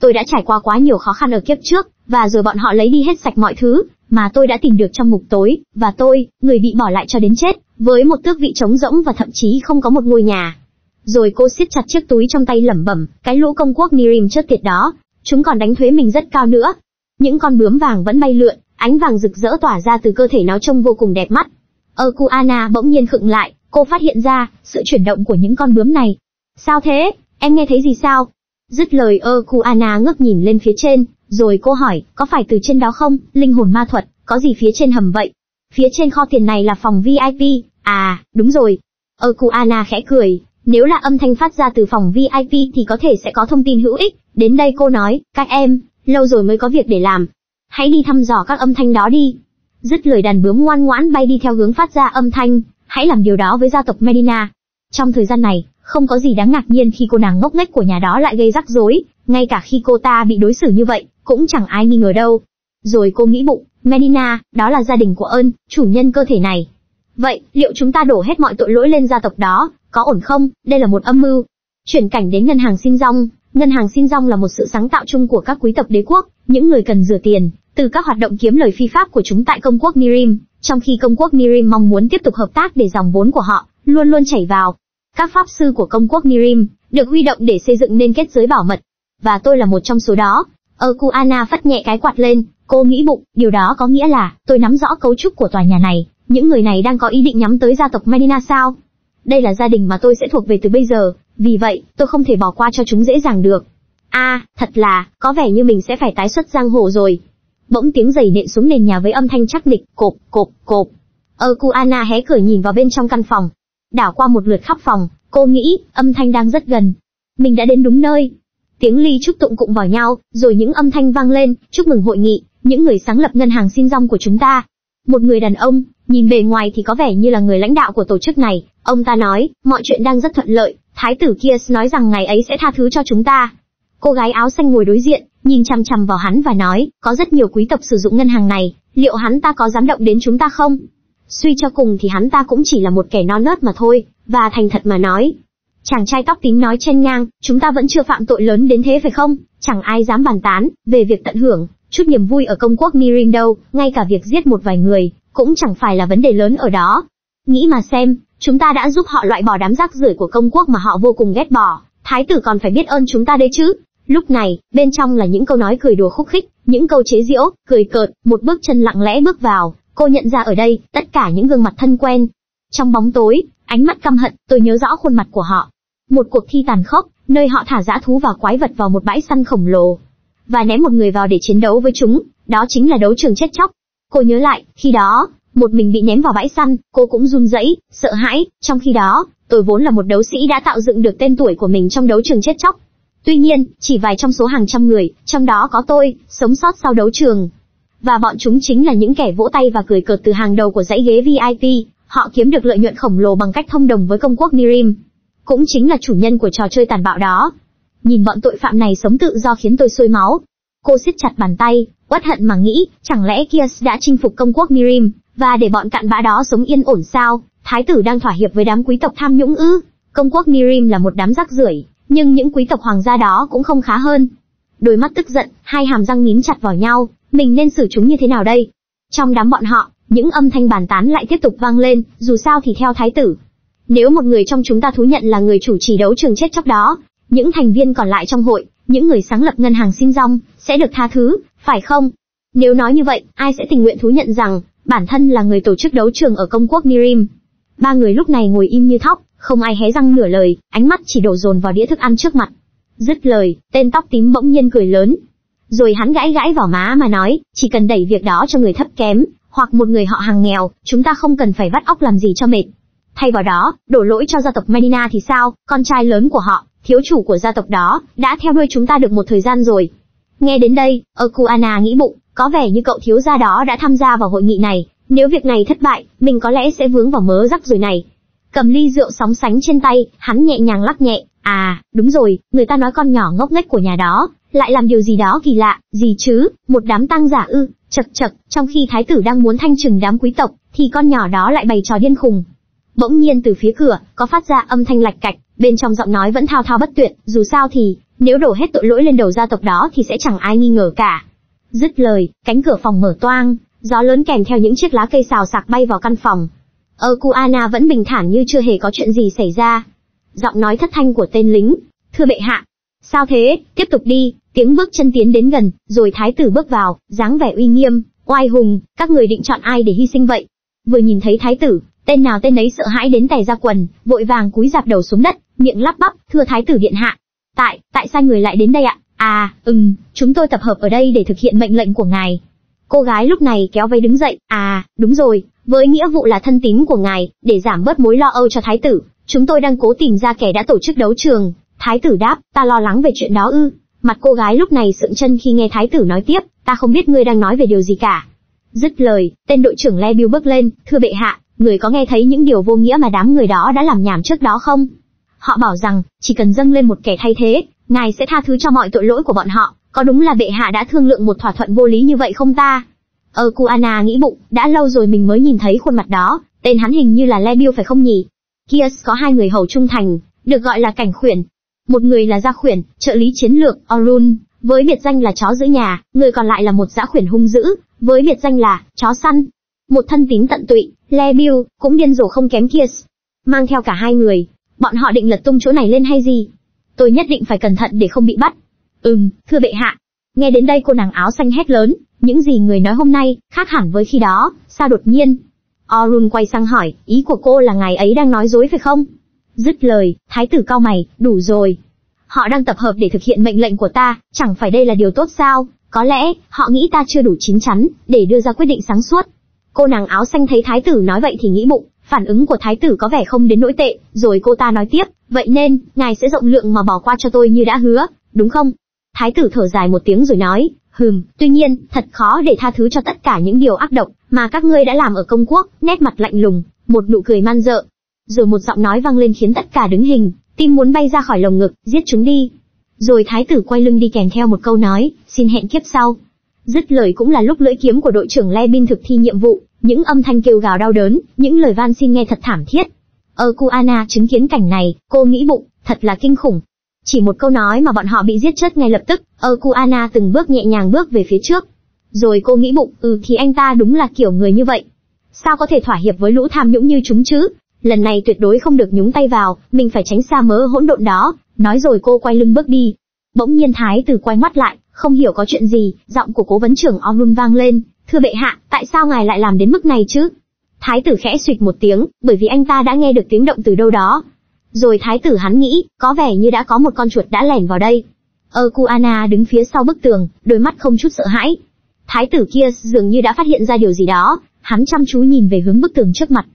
Tôi đã trải qua quá nhiều khó khăn ở kiếp trước, và rồi bọn họ lấy đi hết sạch mọi thứ mà tôi đã tìm được trong ngục tối, và tôi, người bị bỏ lại cho đến chết, với một tước vị trống rỗng và thậm chí không có một ngôi nhà. Rồi cô siết chặt chiếc túi trong tay lẩm bẩm, cái lũ công quốc Mirim chết tiệt đó, chúng còn đánh thuế mình rất cao nữa. Những con bướm vàng vẫn bay lượn, ánh vàng rực rỡ tỏa ra từ cơ thể nó trông vô cùng đẹp mắt. Okuana bỗng nhiên khựng lại, cô phát hiện ra sự chuyển động của những con bướm này. Sao thế, em nghe thấy gì sao? Dứt lời Okuana ngước nhìn lên phía trên, rồi cô hỏi, có phải từ trên đó không, linh hồn ma thuật, có gì phía trên hầm vậy? Phía trên kho tiền này là phòng VIP, à, đúng rồi. Okuana khẽ cười. Nếu là âm thanh phát ra từ phòng VIP thì có thể sẽ có thông tin hữu ích. Đến đây cô nói, các em, lâu rồi mới có việc để làm. Hãy đi thăm dò các âm thanh đó đi. Dứt lời đàn bướm ngoan ngoãn bay đi theo hướng phát ra âm thanh. Hãy làm điều đó với gia tộc Medina. Trong thời gian này, không có gì đáng ngạc nhiên khi cô nàng ngốc nghếch của nhà đó lại gây rắc rối. Ngay cả khi cô ta bị đối xử như vậy, cũng chẳng ai nghi ngờ đâu. Rồi cô nghĩ bụng, Medina, đó là gia đình của Ân, chủ nhân cơ thể này. Vậy, liệu chúng ta đổ hết mọi tội lỗi lên gia tộc đó, có ổn không? Đây là một âm mưu. Chuyển cảnh đến ngân hàng Shinjong. Ngân hàng Shinjong là một sự sáng tạo chung của các quý tộc đế quốc, những người cần rửa tiền từ các hoạt động kiếm lời phi pháp của chúng tại công quốc Mirim, trong khi công quốc Mirim mong muốn tiếp tục hợp tác để dòng vốn của họ luôn luôn chảy vào. Các pháp sư của công quốc Mirim được huy động để xây dựng nên kết giới bảo mật, và tôi là một trong số đó. Okuana phất nhẹ cái quạt lên, cô nghĩ bụng, điều đó có nghĩa là tôi nắm rõ cấu trúc của tòa nhà này. Những người này đang có ý định nhắm tới gia tộc Medina sao? Đây là gia đình mà tôi sẽ thuộc về từ bây giờ, Vì vậy, tôi không thể bỏ qua cho chúng dễ dàng được. Thật là, có vẻ như mình sẽ phải tái xuất giang hồ rồi. Bỗng tiếng giày nện xuống nền nhà với âm thanh chắc nịch, cộp, cộp, cộp. Okuana hé cửa nhìn vào bên trong căn phòng. Đảo qua một lượt khắp phòng, cô nghĩ, âm thanh đang rất gần. Mình đã đến đúng nơi. Tiếng ly chúc tụng cụng vào nhau, rồi những âm thanh vang lên, chúc mừng hội nghị, những người sáng lập ngân hàng Shinjong của chúng ta. Một người đàn ông, nhìn bề ngoài thì có vẻ như là người lãnh đạo của tổ chức này, ông ta nói, mọi chuyện đang rất thuận lợi, thái tử Kieres nói rằng ngày ấy sẽ tha thứ cho chúng ta. Cô gái áo xanh ngồi đối diện, nhìn chằm chằm vào hắn và nói, có rất nhiều quý tộc sử dụng ngân hàng này, liệu hắn ta có dám động đến chúng ta không? Suy cho cùng thì hắn ta cũng chỉ là một kẻ non nớt mà thôi, và thành thật mà nói. Chàng trai tóc tím nói chen ngang, chúng ta vẫn chưa phạm tội lớn đến thế phải không? Chẳng ai dám bàn tán về việc tận hưởng chút niềm vui ở công quốc Mirim đâu, ngay cả việc giết một vài người cũng chẳng phải là vấn đề lớn ở đó. Nghĩ mà xem, chúng ta đã giúp họ loại bỏ đám rác rưởi của công quốc mà họ vô cùng ghét bỏ, thái tử còn phải biết ơn chúng ta đấy chứ. Lúc này, bên trong là những câu nói cười đùa khúc khích, những câu chế giễu, cười cợt, một bước chân lặng lẽ bước vào, cô nhận ra ở đây, tất cả những gương mặt thân quen. Trong bóng tối, ánh mắt căm hận, tôi nhớ rõ khuôn mặt của họ. Một cuộc thi tàn khốc, nơi họ thả dã thú và quái vật vào một bãi săn khổng lồ, và ném một người vào để chiến đấu với chúng, đó chính là đấu trường chết chóc. Cô nhớ lại, khi đó, một mình bị ném vào bãi săn, cô cũng run rẩy, sợ hãi, trong khi đó, tôi vốn là một đấu sĩ đã tạo dựng được tên tuổi của mình trong đấu trường chết chóc. Tuy nhiên, chỉ vài trong số hàng trăm người, trong đó có tôi, sống sót sau đấu trường. Và bọn chúng chính là những kẻ vỗ tay và cười cợt từ hàng đầu của dãy ghế VIP, họ kiếm được lợi nhuận khổng lồ bằng cách thông đồng với công quốc Mirim. Cũng chính là chủ nhân của trò chơi tàn bạo đó. Nhìn bọn tội phạm này sống tự do khiến tôi sôi máu. Cô siết chặt bàn tay, uất hận mà nghĩ, chẳng lẽ Kieres đã chinh phục công quốc Mirim, và để bọn cặn bã đó sống yên ổn sao? Thái tử đang thỏa hiệp với đám quý tộc tham nhũng ư? Công quốc Mirim là một đám rác rưởi, nhưng những quý tộc hoàng gia đó cũng không khá hơn. Đôi mắt tức giận, hai hàm răng mím chặt vào nhau, mình nên xử chúng như thế nào đây? Trong đám bọn họ, những âm thanh bàn tán lại tiếp tục vang lên, dù sao thì theo thái tử. Nếu một người trong chúng ta thú nhận là người chủ trì đấu trường chết chóc đó, những thành viên còn lại trong hội, những người sáng lập ngân hàng Shinjong, sẽ được tha thứ, phải không? Nếu nói như vậy, ai sẽ tình nguyện thú nhận rằng, bản thân là người tổ chức đấu trường ở công quốc Mirim? Ba người lúc này ngồi im như thóc, không ai hé răng nửa lời, ánh mắt chỉ đổ dồn vào đĩa thức ăn trước mặt. Dứt lời, tên tóc tím bỗng nhiên cười lớn. Rồi hắn gãi vào má mà nói, chỉ cần đẩy việc đó cho người thấp kém, hoặc một người họ hàng nghèo, chúng ta không cần phải vắt óc làm gì cho mệt. Thay vào đó, đổ lỗi cho gia tộc Medina thì sao, con trai lớn của họ, thiếu chủ của gia tộc đó, đã theo đuôi chúng ta được một thời gian rồi. Nghe đến đây, Okuana nghĩ bụng, có vẻ như cậu thiếu gia đó đã tham gia vào hội nghị này, nếu việc này thất bại, mình có lẽ sẽ vướng vào mớ rắc rối này. Cầm ly rượu sóng sánh trên tay, hắn nhẹ nhàng lắc nhẹ, đúng rồi, người ta nói con nhỏ ngốc nghếch của nhà đó, lại làm điều gì đó kỳ lạ, gì chứ, một đám tang giả ư, chật, trong khi thái tử đang muốn thanh trừng đám quý tộc, thì con nhỏ đó lại bày trò điên khùng. Bỗng nhiên từ phía cửa, có phát ra âm thanh lạch cạch, bên trong giọng nói vẫn thao thao bất tuyệt, dù sao thì, nếu đổ hết tội lỗi lên đầu gia tộc đó thì sẽ chẳng ai nghi ngờ cả. Dứt lời, cánh cửa phòng mở toang, gió lớn kèm theo những chiếc lá cây xào xạc bay vào căn phòng. Okuana vẫn bình thản như chưa hề có chuyện gì xảy ra. Giọng nói thất thanh của tên lính, thưa bệ hạ. Sao thế, tiếp tục đi, tiếng bước chân tiến đến gần, rồi thái tử bước vào, dáng vẻ uy nghiêm, oai hùng, các người định chọn ai để hy sinh vậy? Vừa nhìn thấy thái tử, tên nào tên ấy sợ hãi đến tè ra quần, vội vàng cúi rạp đầu xuống đất, miệng lắp bắp, thưa thái tử điện hạ. Tại sao người lại đến đây ạ? Chúng tôi tập hợp ở đây để thực hiện mệnh lệnh của ngài. Cô gái lúc này kéo váy đứng dậy, đúng rồi, với nghĩa vụ là thân tín của ngài, để giảm bớt mối lo âu cho thái tử, chúng tôi đang cố tìm ra kẻ đã tổ chức đấu trường. Thái tử đáp, ta lo lắng về chuyện đó ư? Mặt cô gái lúc này sượng chân khi nghe thái tử nói tiếp, ta không biết ngươi đang nói về điều gì cả. Dứt lời, tên đội trưởng Lemieux bước lên, thưa bệ hạ, người có nghe thấy những điều vô nghĩa mà đám người đó đã làm nhảm trước đó không? Họ bảo rằng, chỉ cần dâng lên một kẻ thay thế, ngài sẽ tha thứ cho mọi tội lỗi của bọn họ, có đúng là bệ hạ đã thương lượng một thỏa thuận vô lý như vậy không ta? Okuana nghĩ bụng, đã lâu rồi mình mới nhìn thấy khuôn mặt đó, tên hắn hình như là Lemieux phải không nhỉ? Kieres có hai người hầu trung thành, được gọi là cảnh khuyển. Một người là gia khuyển, trợ lý chiến lược, Orun, với biệt danh là chó giữ nhà, người còn lại là một dã khuyển hung dữ, với biệt danh là chó săn. Một thân tín tận tụy, Lemieux, cũng điên rồ không kém Kieres. Mang theo cả hai người, bọn họ định lật tung chỗ này lên hay gì? Tôi nhất định phải cẩn thận để không bị bắt. Thưa bệ hạ. Nghe đến đây cô nàng áo xanh hét lớn, những gì người nói hôm nay, khác hẳn với khi đó, sao đột nhiên? Orun quay sang hỏi, ý của cô là ngài ấy đang nói dối phải không? Dứt lời, thái tử cau mày, đủ rồi. Họ đang tập hợp để thực hiện mệnh lệnh của ta, chẳng phải đây là điều tốt sao? Có lẽ, họ nghĩ ta chưa đủ chín chắn, để đưa ra quyết định sáng suốt. Cô nàng áo xanh thấy thái tử nói vậy thì nghĩ bụng, phản ứng của thái tử có vẻ không đến nỗi tệ, rồi cô ta nói tiếp, vậy nên, ngài sẽ rộng lượng mà bỏ qua cho tôi như đã hứa, đúng không? Thái tử thở dài một tiếng rồi nói, tuy nhiên, thật khó để tha thứ cho tất cả những điều ác độc mà các ngươi đã làm ở công quốc, nét mặt lạnh lùng, một nụ cười man dợ. Rồi một giọng nói vang lên khiến tất cả đứng hình, tim muốn bay ra khỏi lồng ngực, giết chúng đi. Rồi thái tử quay lưng đi kèm theo một câu nói, xin hẹn kiếp sau. Dứt lời cũng là lúc lưỡi kiếm của đội trưởng Le Bin thực thi nhiệm vụ, những âm thanh kêu gào đau đớn, những lời van xin nghe thật thảm thiết. Okuana chứng kiến cảnh này, cô nghĩ bụng, thật là kinh khủng. Chỉ một câu nói mà bọn họ bị giết chết ngay lập tức. Okuana từng bước nhẹ nhàng bước về phía trước. Rồi cô nghĩ bụng, thì anh ta đúng là kiểu người như vậy. Sao có thể thỏa hiệp với lũ tham nhũng như chúng chứ? Lần này tuyệt đối không được nhúng tay vào, mình phải tránh xa mớ hỗn độn đó. Nói rồi cô quay lưng bước đi. Bỗng nhiên thái tử quay ngoắt lại, không hiểu có chuyện gì, giọng của cố vấn trưởng Orun vang lên, thưa bệ hạ, tại sao ngài lại làm đến mức này chứ? Thái tử khẽ suýt một tiếng, bởi vì anh ta đã nghe được tiếng động từ đâu đó. Rồi thái tử hắn nghĩ, có vẻ như đã có một con chuột đã lẻn vào đây. Okuana đứng phía sau bức tường, đôi mắt không chút sợ hãi. Thái tử kia dường như đã phát hiện ra điều gì đó, hắn chăm chú nhìn về hướng bức tường trước mặt.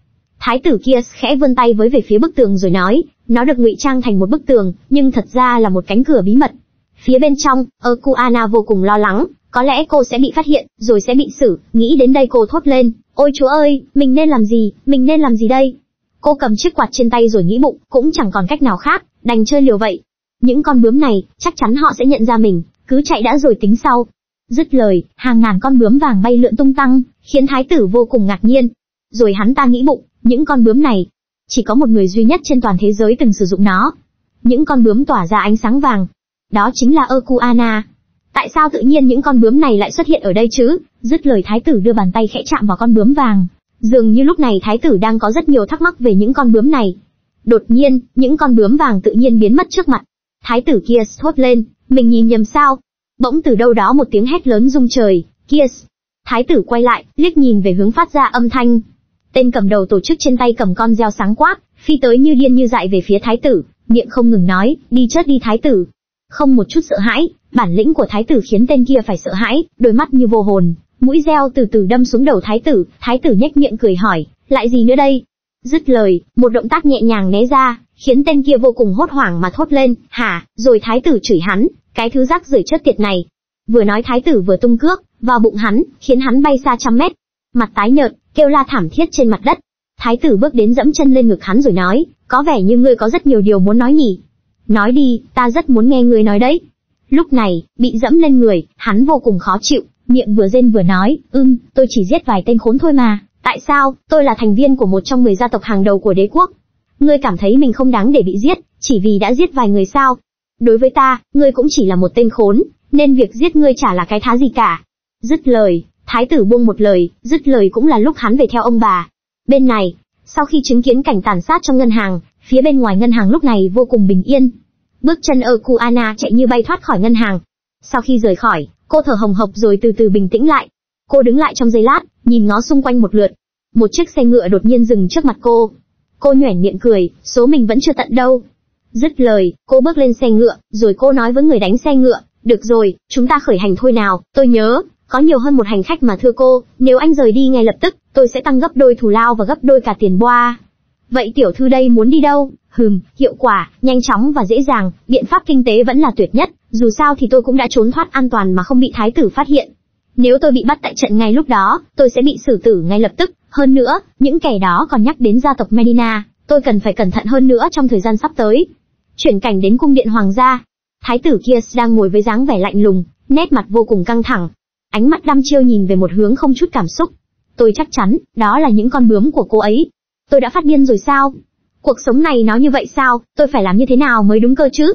Thái tử kia khẽ vươn tay với về phía bức tường rồi nói, nó được ngụy trang thành một bức tường, nhưng thật ra là một cánh cửa bí mật. Phía bên trong, Okuana vô cùng lo lắng, có lẽ cô sẽ bị phát hiện, rồi sẽ bị xử, nghĩ đến đây cô thốt lên, ôi chúa ơi, mình nên làm gì đây? Cô cầm chiếc quạt trên tay rồi nghĩ bụng, cũng chẳng còn cách nào khác, đành chơi liều vậy. Những con bướm này, chắc chắn họ sẽ nhận ra mình, cứ chạy đã rồi tính sau. Dứt lời, hàng ngàn con bướm vàng bay lượn tung tăng, khiến thái tử vô cùng ngạc nhiên. Rồi hắn ta nghĩ bụng, những con bướm này, chỉ có một người duy nhất trên toàn thế giới từng sử dụng nó. Những con bướm tỏa ra ánh sáng vàng. Đó chính là Okuana. Tại sao tự nhiên những con bướm này lại xuất hiện ở đây chứ? Dứt lời thái tử đưa bàn tay khẽ chạm vào con bướm vàng. Dường như lúc này thái tử đang có rất nhiều thắc mắc về những con bướm này. Đột nhiên, những con bướm vàng tự nhiên biến mất trước mặt. Thái tử Kieres thốt lên, mình nhìn nhầm sao? Bỗng từ đâu đó một tiếng hét lớn rung trời, Kieres. Thái tử quay lại, liếc nhìn về hướng phát ra âm thanh. Tên cầm đầu tổ chức trên tay cầm con dao sáng quát, phi tới như điên như dại về phía thái tử, miệng không ngừng nói, đi chết đi thái tử. Không một chút sợ hãi, bản lĩnh của thái tử khiến tên kia phải sợ hãi, đôi mắt như vô hồn. Mũi dao từ từ đâm xuống đầu thái tử nhếch miệng cười hỏi, lại gì nữa đây? Dứt lời, một động tác nhẹ nhàng né ra, khiến tên kia vô cùng hốt hoảng mà thốt lên, hả? Rồi thái tử chửi hắn, cái thứ rác rưởi chết tiệt này. Vừa nói thái tử vừa tung cước vào bụng hắn, khiến hắn bay xa trăm mét, mặt tái nhợt, kêu la thảm thiết trên mặt đất. Thái tử bước đến dẫm chân lên ngực hắn rồi nói, có vẻ như ngươi có rất nhiều điều muốn nói nhỉ? Nói đi, ta rất muốn nghe ngươi nói đấy. Lúc này, bị dẫm lên người, hắn vô cùng khó chịu. Miệng vừa rên vừa nói, tôi chỉ giết vài tên khốn thôi mà, tại sao, tôi là thành viên của một trong 10 gia tộc hàng đầu của đế quốc. Ngươi cảm thấy mình không đáng để bị giết, chỉ vì đã giết vài người sao? Đối với ta, ngươi cũng chỉ là một tên khốn, nên việc giết ngươi chả là cái thá gì cả. Dứt lời, thái tử buông một lời, dứt lời cũng là lúc hắn về theo ông bà. Bên này, sau khi chứng kiến cảnh tàn sát trong ngân hàng, phía bên ngoài ngân hàng lúc này vô cùng bình yên. Bước chân Okuana chạy như bay thoát khỏi ngân hàng. Sau khi rời khỏi, cô thở hồng hộc rồi từ từ bình tĩnh lại. Cô đứng lại trong giây lát, nhìn ngó xung quanh một lượt. Một chiếc xe ngựa đột nhiên dừng trước mặt cô. Cô nhoẻn miệng cười, số mình vẫn chưa tận đâu. Dứt lời, cô bước lên xe ngựa, rồi cô nói với người đánh xe ngựa, được rồi, chúng ta khởi hành thôi nào, tôi nhớ, có nhiều hơn một hành khách mà thưa cô, nếu anh rời đi ngay lập tức, tôi sẽ tăng gấp đôi thù lao và gấp đôi cả tiền boa. Vậy tiểu thư đây muốn đi đâu? Hiệu quả, nhanh chóng và dễ dàng, biện pháp kinh tế vẫn là tuyệt nhất, dù sao thì tôi cũng đã trốn thoát an toàn mà không bị thái tử phát hiện. Nếu tôi bị bắt tại trận ngay lúc đó, tôi sẽ bị xử tử ngay lập tức, hơn nữa, những kẻ đó còn nhắc đến gia tộc Medina, tôi cần phải cẩn thận hơn nữa trong thời gian sắp tới. Chuyển cảnh đến cung điện hoàng gia, thái tử kia đang ngồi với dáng vẻ lạnh lùng, nét mặt vô cùng căng thẳng, ánh mắt đăm chiêu nhìn về một hướng không chút cảm xúc. Tôi chắc chắn, đó là những con bướm của cô ấy. Tôi đã phát điên rồi sao? Cuộc sống này nó như vậy sao, tôi phải làm như thế nào mới đúng cơ chứ?